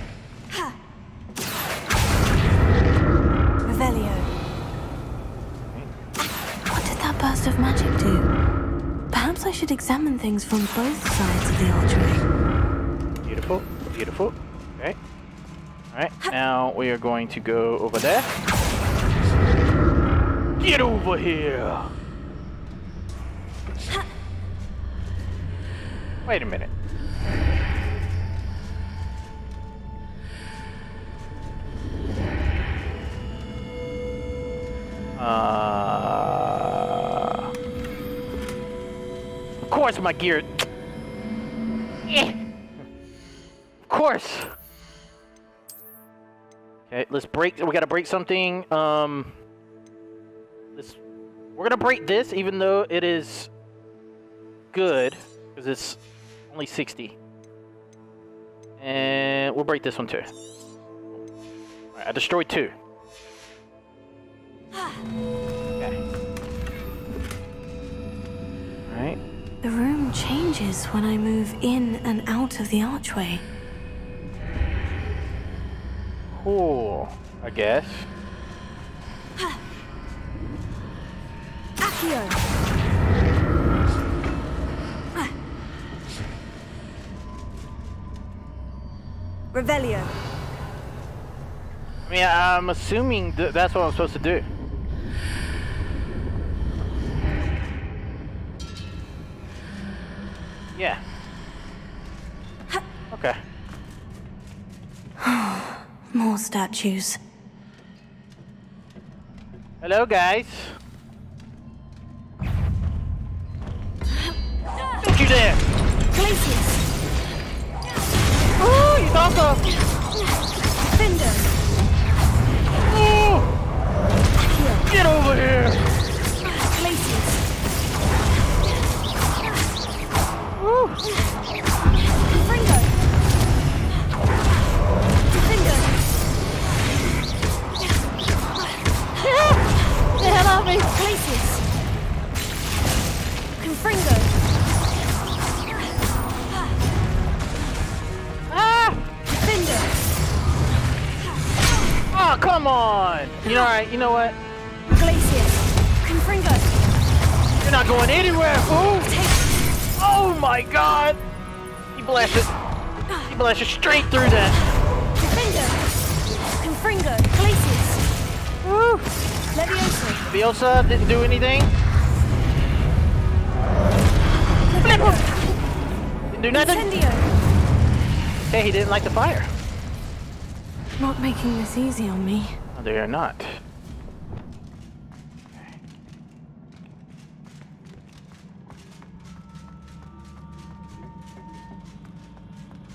Burst of magic do? Perhaps I should examine things from both sides of the archway. Beautiful, beautiful. Okay. Alright, now we are going to go over there. Get over here! Wait a minute. Of course my gear. Of course. Okay, let's break. We gotta break something. We're gonna break this, even though it is good, because it's only 60. And we'll break this one too. All right, I destroyed two. Okay. All right. The room changes when I move in and out of the archway. Cool, I guess. Revelio. I mean, I'm assuming that's what I'm supposed to do. Yeah. Okay. More statues. Hello, guys. Don't you dare! Glacius. Ooh, he's awesome! Stupefy. Ooh! Accio. Get over here! Glacius. Ooh! Confringo. Defendo. The hell are we? Glacius. Confringo. Oh, come on! You know, all right, you know what? Glacius. Confringo. You're not going anywhere, fool! Oh my god! He blasted. He blasted straight through that. Defender. Confringo. Glacius. Woo! Leviosa. Leviosa didn't do anything. Didn't do nothing. Incendio. Hey, he didn't like the fire. Not making this easy on me. No, they are not. Okay.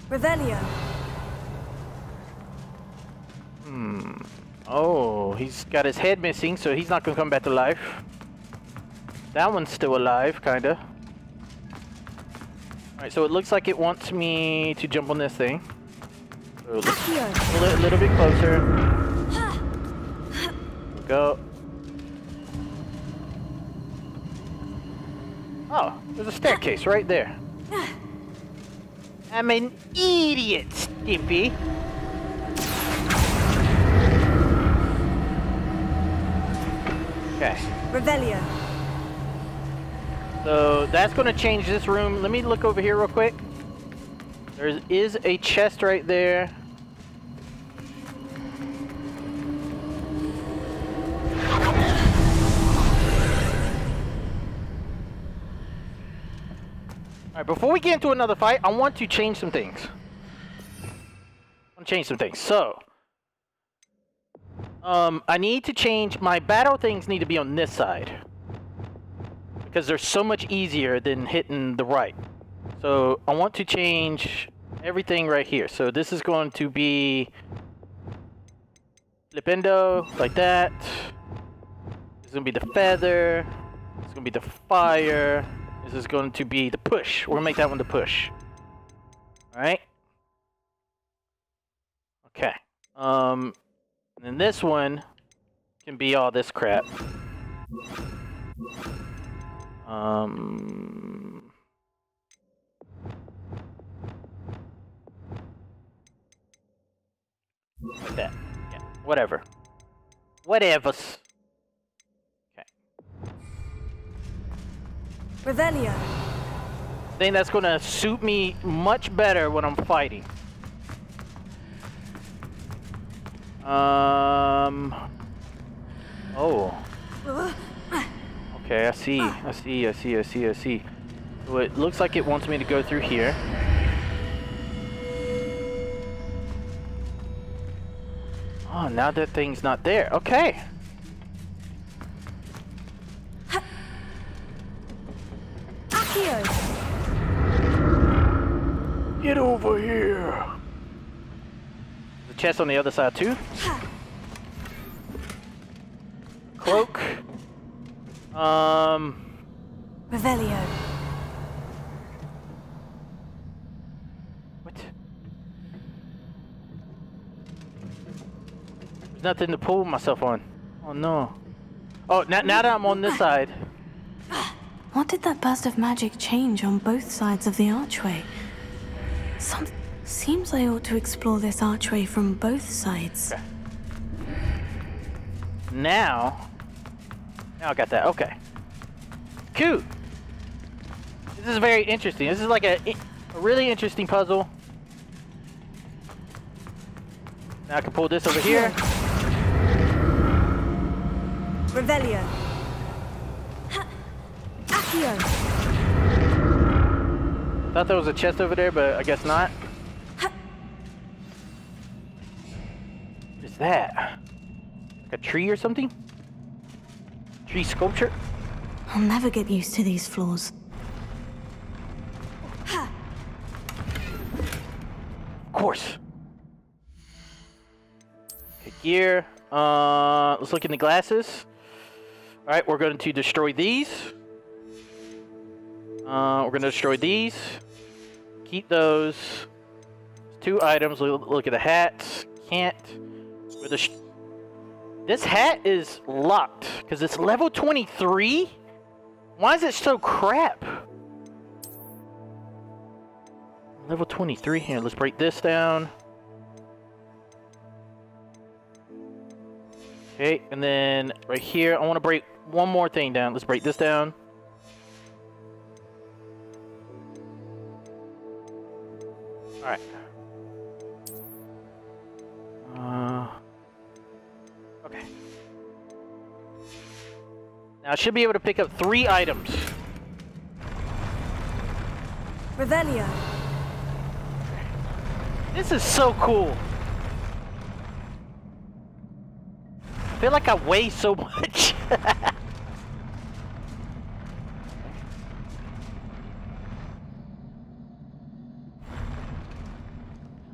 Revelio. Oh, he's got his head missing, so he's not gonna come back to life. That one's still alive, kinda. Alright, so it looks like it wants me to jump on this thing. So a little bit closer. Go. Oh, there's a staircase right there. I'm an idiot, Stimpy. Okay. Revelio. So that's gonna change this room. Let me look over here real quick. There is a chest right there. Alright, before we get into another fight, I want to change some things. So, I need to change, my battle things need to be on this side. Because they're so much easier than hitting the right. So I want to change everything right here. So this is going to be flipendo, like that. This is gonna be the feather. This is gonna be the fire. This is going to be the push. We're gonna make that one the push. All right. Okay. And then this one can be all this crap. Like that. Yeah. Whatever. Whatevers. Okay. Revelio. I think that's gonna suit me much better when I'm fighting. Oh. Okay, I see. So it looks like it wants me to go through here. Oh, now that thing's not there. Okay. Accio. Get over here. The chest on the other side too. Cloak. Revelio. What? There's nothing to pull myself on. Oh no. Oh, now that I'm on this side. What did that burst of magic change on both sides of the archway? Seems I ought to explore this archway from both sides. Okay. Now I got that. Okay. Cool. This is very interesting. This is like a really interesting puzzle. Now I can pull this over here. Revelio. Accio. Thought there was a chest over there, but I guess not. What is that? Like a tree or something? Tree sculpture? I'll never get used to these floors. Of course. Okay, gear. Let's look in the glasses. Alright, we're going to destroy these. We're going to destroy these. Keep those. Two items. Look at the hats. Can't. This hat is locked because it's level 23. Why is it so crap? Level 23 here. Let's break this down. Okay, and then right here, I want to break one more thing down. Let's break this down. All right. Okay. Now I should be able to pick up 3 items. Revelio. This is so cool. I feel like I weigh so much.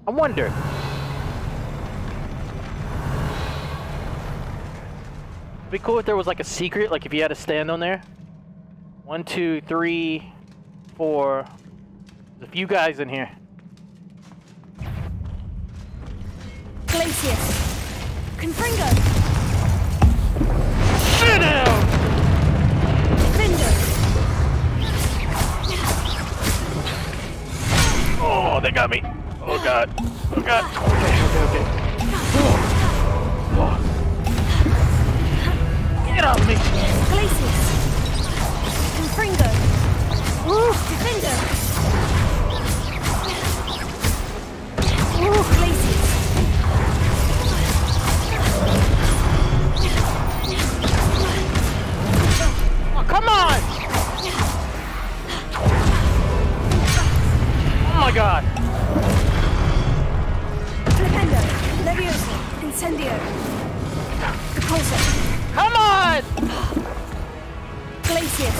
I wonder. It'd be cool if there was like a secret, like if you had to stand on there. 1, 2, 3, 4. There's a few guys in here. Glacius. Confringo. Sit down! Flipendo. Oh, they got me. Oh god. Oh god. Okay. Oh. Get off me! Glacius! Infringo! Defender! Glacius! Oh, come on! Oh my god! Flipendo, Leviosa, Incendio, Depulso. Come on! Glacius.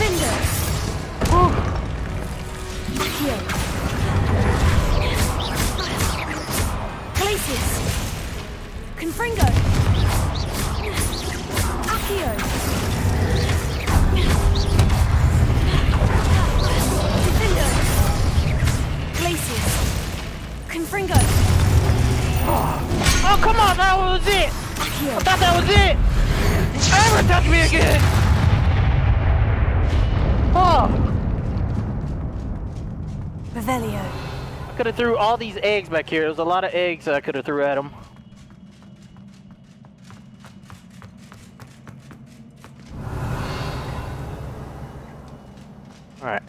Finder. Accio. Glacius. Confringo. Accio. Confringo. Oh, come on, that was it! I thought that was it! Never touch me again! Oh! Revelio. I could have threw all these eggs back here. There was a lot of eggs that I could have threw at them. Alright.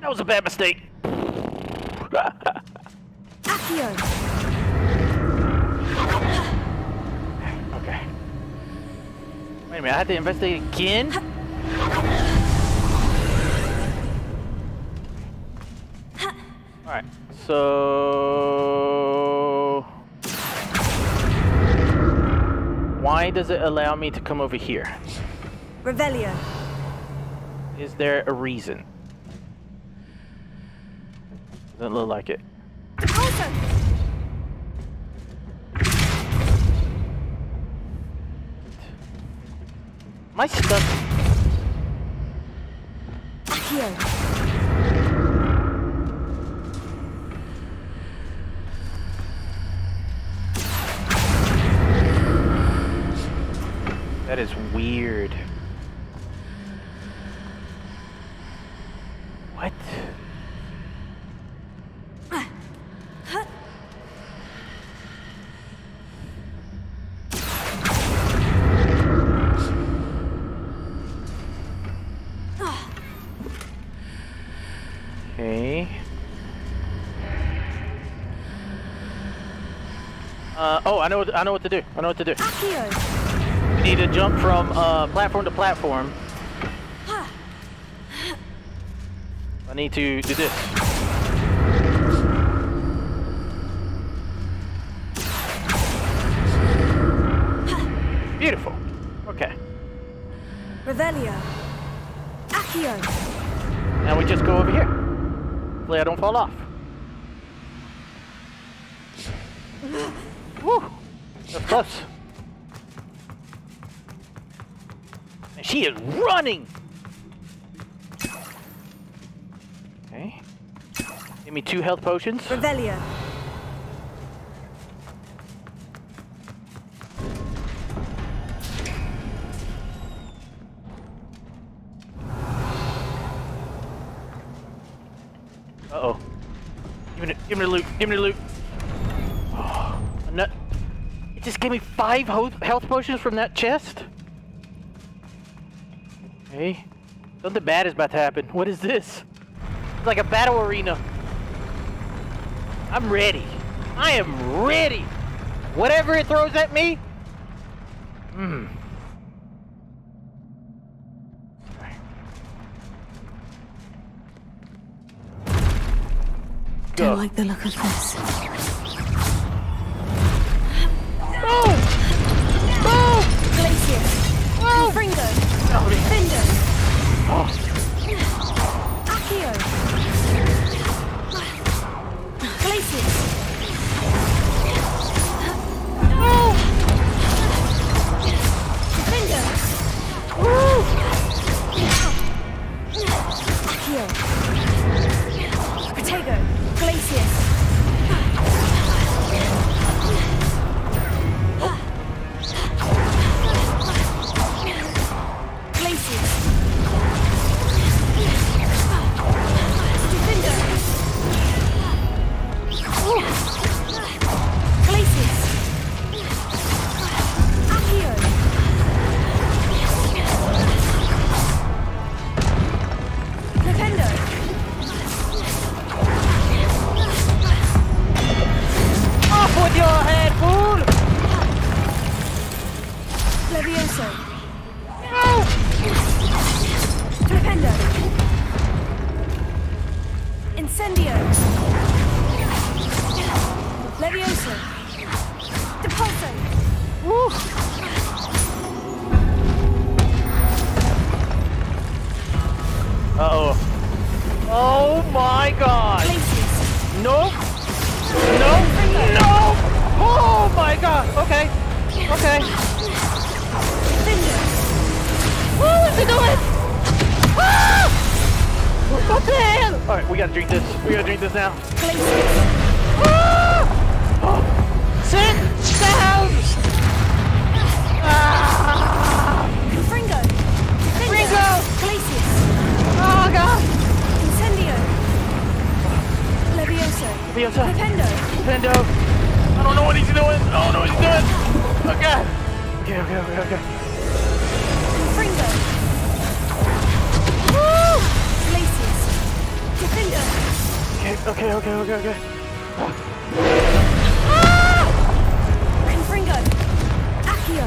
That was a bad mistake. Accio. Okay. Wait a minute, I have to investigate again? Alright, so... why does it allow me to come over here? Revelio. Is there a reason? Doesn't look like it. Awesome. My stuff. Here. That is weird. What? Oh, I know what to do. I know what to do. Accio. We need to jump from platform to platform. I need to do this. Beautiful. Okay. Revelio. Accio. Now we just go over here. Hopefully I don't fall off. Woo! That's close. And she is running! Okay. Give me 2 health potions. Revelio. Uh-oh. Give me the loot. Give me the loot. Just gave me 5 health potions from that chest? Hey, something bad is about to happen. What is this? It's like a battle arena. I'm ready. I am ready. Whatever it throws at me. Don't like the look of this. Confringo! Flipendo! Accio! Glacius! Flipendo! Accio! Protego! Glacius! Incendio! Leviosa! Depulso! Woo! Uh-oh. Oh my god! Glacius. Nope! Nope! Nope! Oh my god! Okay! Okay! What was he doing? Ah! What the hell? Alright, we gotta drink this. We gotta drink this now. Ah! Oh, sit down! Confringo! Confringo! Glacius! Oh god! Incendio! Leviosa! Leviosa! Flipendo! I don't know what he's doing! I don't know what he's doing! Oh god! Okay, okay, okay, okay. Confringo! Okay, okay, okay, okay, okay. Ah! Confringo! Accio!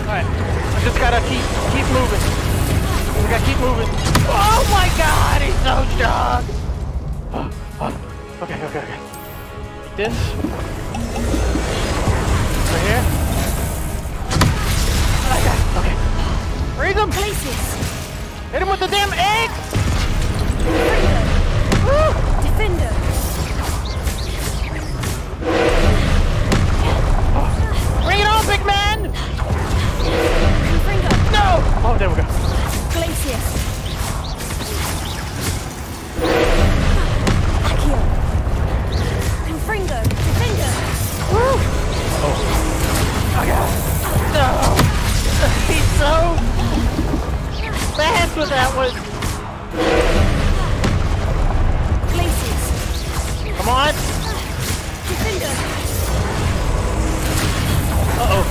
Alright, I just gotta keep moving. I gotta keep moving. Oh my god, he's so strong! Okay. Like this. Right here. Like that. Okay. Freeze him! Glacius. Hit him with the damn egg! Defender! Oh. Bring it on, big man! Confringo. No! Oh, there we go. Glacius. Accio. Infringo. Defender. Woo! Oh. I got it. No! He's so fast with that one. Glacius. Come on. Defender. Uh-oh.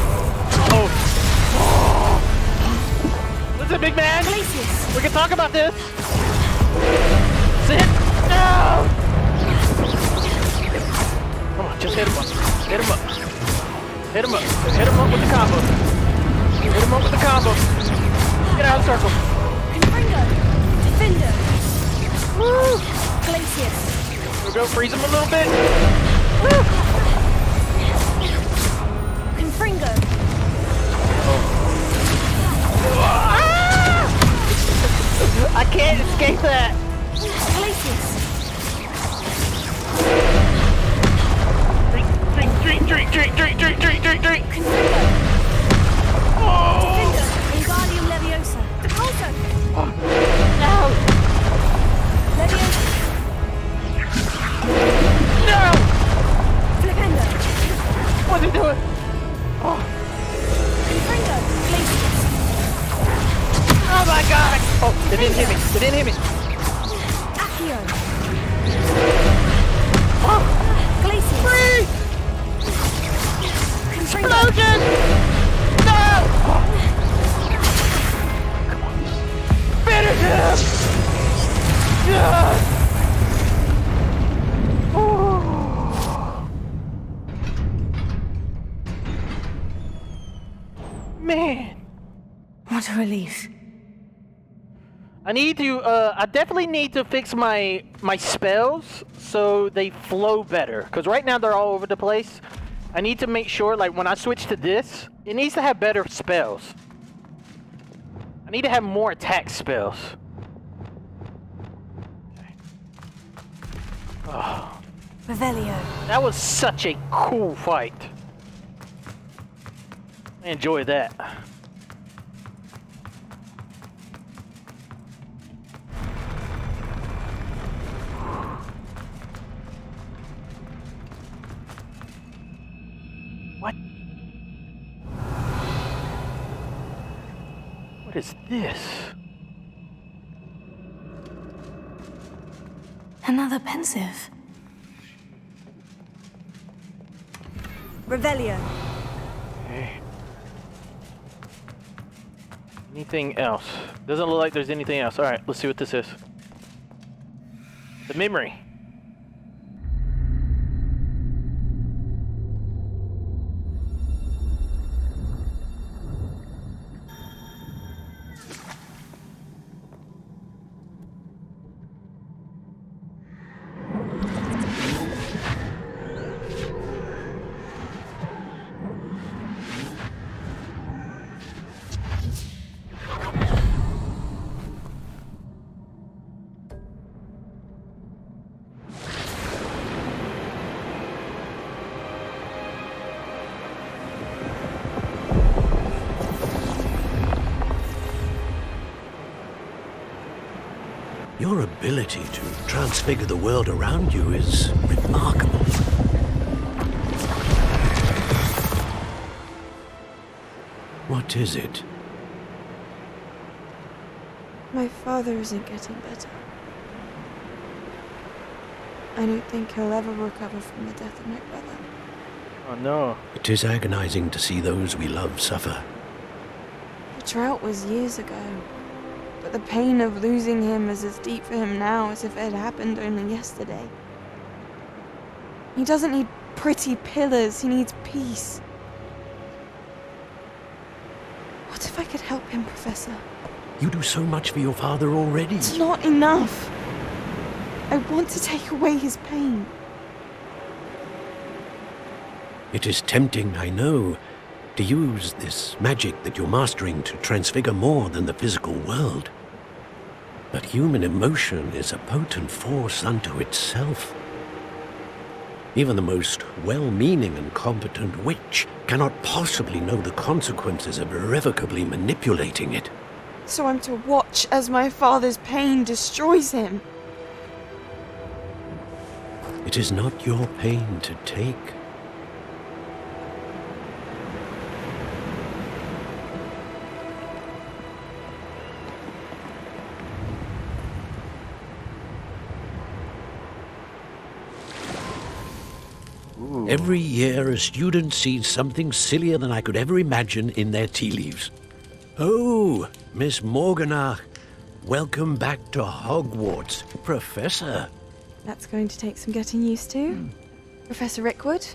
Listen, big man. Glacius. We can talk about this. Sit. No! Come on, just hit him up. Hit him up. Hit him up. Hit him up with the combo. Hit him up with the combo. Get out of the circle. Confringo. Defender. Woo! Glacius. Here we go, freeze him a little bit. Woo! Confringo. Oh. Ah! I can't escape that. Glacius. Drink. Confringo. Oh. Defender. Leviosa. Depulso. Oh. No. Leviosa. No. Flipendo. What's he doing? Oh. Confringo. Glacius. Oh my god. Oh, they didn't hit me. Accio. Oh. Glacius. Free! Explosion! No! Come on. Finish him! Yeah. Oh. Man. What a relief. I need to, I definitely need to fix my spells so they flow better. Because right now they're all over the place. I need to make sure, like, when I switch to this, it needs to have better spells. I need to have more attack spells. Okay. Oh. Revelio. That was such a cool fight. I enjoyed that. What is this? Another pensive. Revelio. Okay. Anything else? Doesn't look like there's anything else. All right, let's see what this is. The memory. Your ability to transfigure the world around you is remarkable. What is it? My father isn't getting better. I don't think he'll ever recover from the death of my brother. Oh no. It is agonizing to see those we love suffer. The drought was years ago. But the pain of losing him is as deep for him now as if it had happened only yesterday. He doesn't need pretty pillars, he needs peace. What if I could help him, Professor? You do so much for your father already. It's not enough. I want to take away his pain. It is tempting, I know, to use this magic that you're mastering to transfigure more than the physical world. But human emotion is a potent force unto itself. Even the most well-meaning and competent witch cannot possibly know the consequences of irrevocably manipulating it. So I'm to watch as my father's pain destroys him? It is not your pain to take. Every year, a student sees something sillier than I could ever imagine in their tea leaves. Oh, Miss Morganach, welcome back to Hogwarts, Professor. That's going to take some getting used to. Professor Rickwood?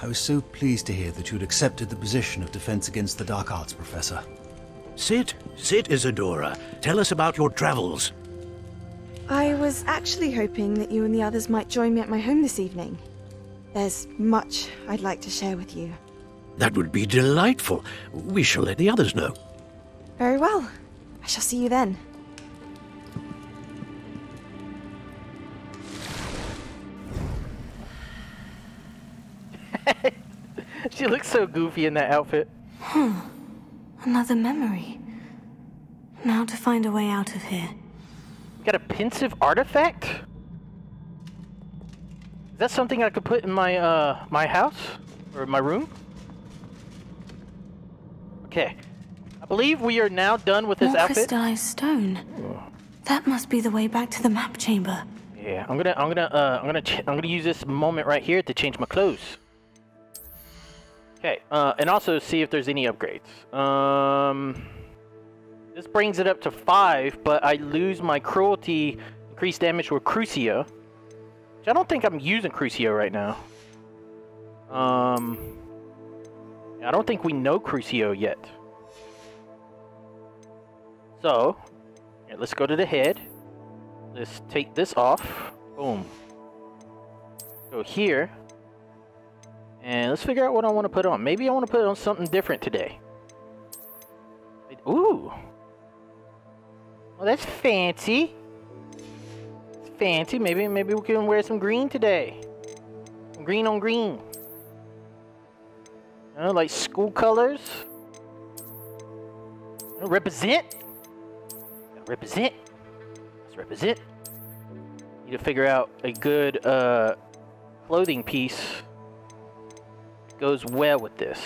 I was so pleased to hear that you'd accepted the position of Defense Against the Dark Arts, Professor. Sit, Isadora. Tell us about your travels. I was actually hoping that you and the others might join me at my home this evening. There's much I'd like to share with you. That would be delightful. We shall let the others know. Very well. I shall see you then. She looks so goofy in that outfit. Another memory. Now to find a way out of here. Got a pensive artifact? Is that something I could put in my my house or my room? Okay, I believe we are now done with this outfit. More crystallized stone. Oh. That must be the way back to the map chamber. Yeah, I'm gonna use this moment right here to change my clothes. Okay, and also see if there's any upgrades. This brings it up to 5, but I lose my cruelty, increased damage with Crucia. I don't think I'm using Crucio right now. I don't think we know Crucio yet. So, here, let's go to the head. Let's take this off. Boom. Go here. And let's figure out what I want to put on. Maybe I want to put on something different today. Ooh. Well, that's fancy. Fancy. Maybe we can wear some green today. Green on green. You know, like school colors. You know, represent. Represent. Let's represent. Need to figure out a good clothing piece that goes well with this.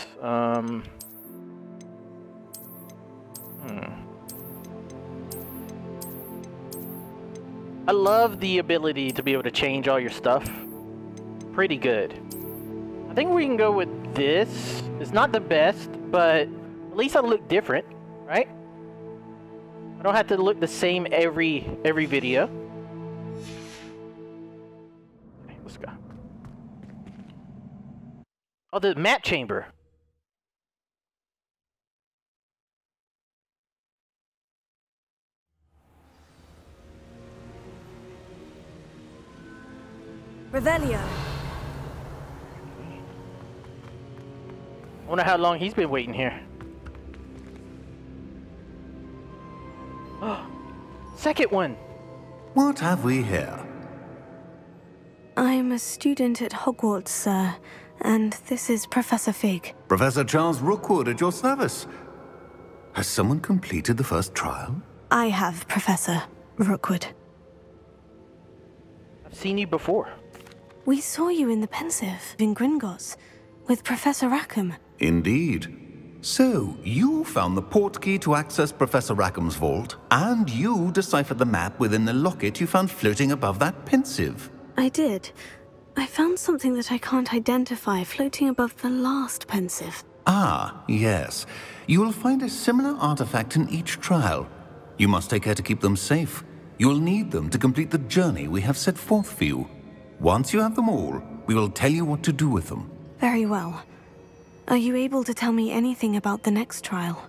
I love the ability to be able to change all your stuff. Pretty good. I think we can go with this. It's not the best, but at least I look different, right? I don't have to look the same every video. Okay, let's go. Oh, the map chamber. Revelio. I wonder how long he's been waiting here. Second one. What have we here? I'm a student at Hogwarts, sir, and this is Professor Fig. Professor Charles Rookwood at your service. Has someone completed the first trial? I have, Professor Rookwood. I've seen you before. We saw you in the Pensive in Gringotts with Professor Rackham. Indeed. So, you found the port key to access Professor Rackham's vault, and you deciphered the map within the locket you found floating above that Pensive. I did. I found something that I can't identify floating above the last Pensive. Ah, yes. You will find a similar artifact in each trial. You must take care to keep them safe. You'll need them to complete the journey we have set forth for you. Once you have them all, we will tell you what to do with them. Very well. Are you able to tell me anything about the next trial?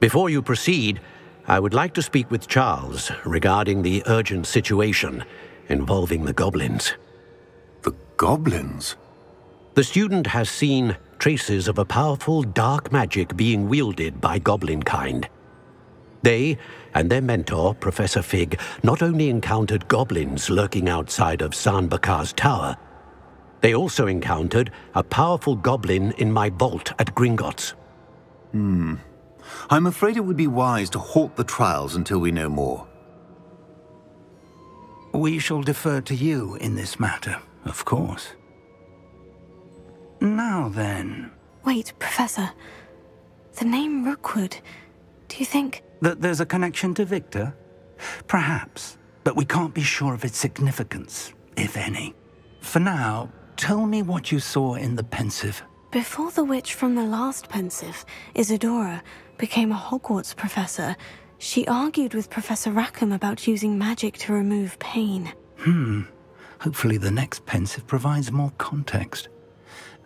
Before you proceed, I would like to speak with Charles regarding the urgent situation involving the goblins. The goblins? The student has seen traces of a powerful dark magic being wielded by goblin kind. They and their mentor, Professor Fig, not only encountered goblins lurking outside of Sanbakar's tower, they also encountered a powerful goblin in my vault at Gringotts. I'm afraid it would be wise to halt the trials until we know more. We shall defer to you in this matter, of course. Now then... Wait, Professor. The name Rookwood, do you think... That there's a connection to Victor? Perhaps, but we can't be sure of its significance, if any. For now, tell me what you saw in the Pensive. Before the witch from the last Pensive, Isadora, became a Hogwarts professor, she argued with Professor Rackham about using magic to remove pain. Hopefully the next Pensive provides more context.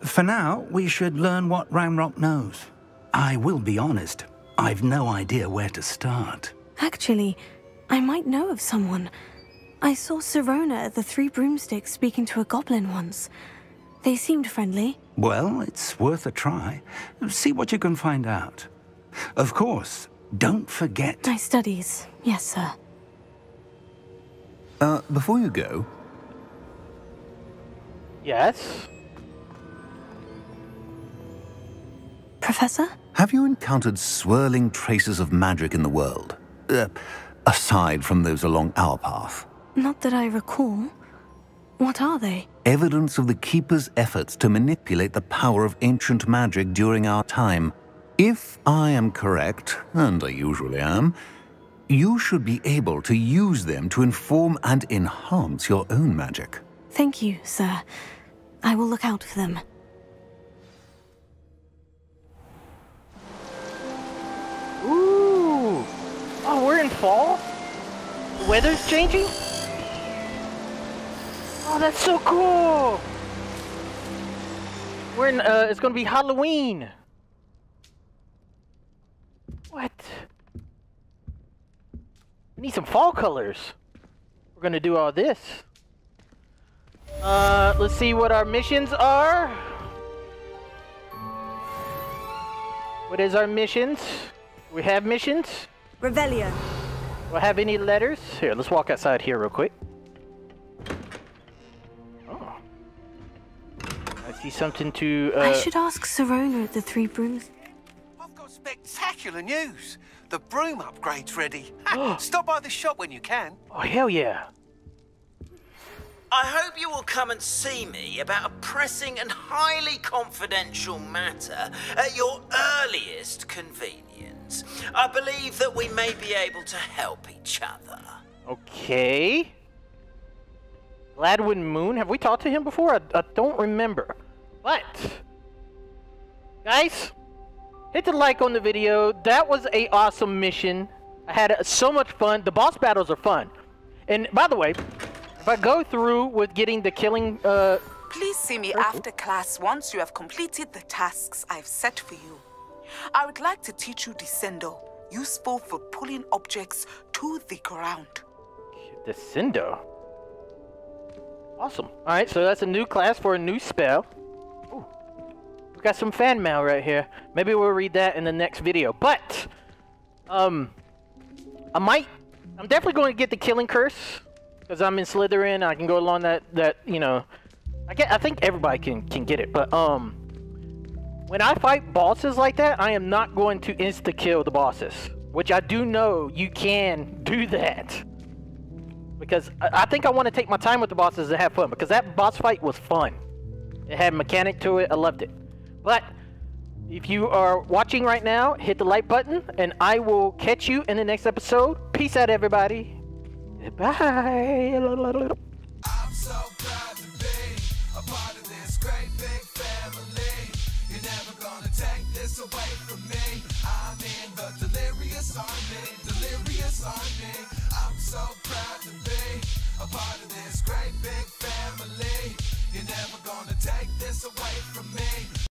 For now, we should learn what Ranrok knows. I will be honest, I've no idea where to start. Actually, I might know of someone. I saw Sirona at the Three Broomsticks speaking to a goblin once. They seemed friendly. Well, it's worth a try. See what you can find out. Of course, don't forget... My studies. Yes, sir. Before you go... Yes? Professor? Have you encountered swirling traces of magic in the world? Aside from those along our path? Not that I recall. What are they? Evidence of the Keeper's efforts to manipulate the power of ancient magic during our time. If I am correct, and I usually am, you should be able to use them to inform and enhance your own magic. Thank you, sir. I will look out for them. Ooh! Oh, we're in fall? The weather's changing? Oh, that's so cool! We're in, it's gonna be Halloween! What? We need some fall colors. We're gonna do all this. Let's see what our missions are. What is our missions? We have missions. Revelio. Do I have any letters? Here, let's walk outside here real quick. Something to I should ask Sirona at the Three Brooms. I've got spectacular news. The broom upgrade's ready. Stop by the shop when you can. Oh, hell yeah. I hope you will come and see me about a pressing and highly confidential matter at your earliest convenience. I believe that we may be able to help each other. Okay. Gladwin Moon, have we talked to him before? I don't remember. But, guys, hit the like on the video. That was an awesome mission. I had so much fun. The boss battles are fun. And by the way, if I go through with getting the killing... Please see me after class once you have completed the tasks I've set for you. I would like to teach you Descendo, useful for pulling objects to the ground. Descendo? Awesome. Alright, so that's a new class for a new spell. We got some fan mail right here. Maybe we'll read that in the next video. But I'm definitely going to get the killing curse because I'm in Slytherin. I can go along that you know. I think everybody can get it. But when I fight bosses like that, I am not going to insta kill the bosses, which I do know you can do that. Because I think I want to take my time with the bosses and have fun. Because that boss fight was fun. It had mechanic to it. I loved it. But if you are watching right now, hit the like button. And I will catch you in the next episode. Peace out, everybody. Bye. I'm so proud to be a part of this great big family. You're never going to take this away from me. I'm in the delirious army. Delirious army. I'm so proud to be a part of this great big family. You're never gonna take this away from me.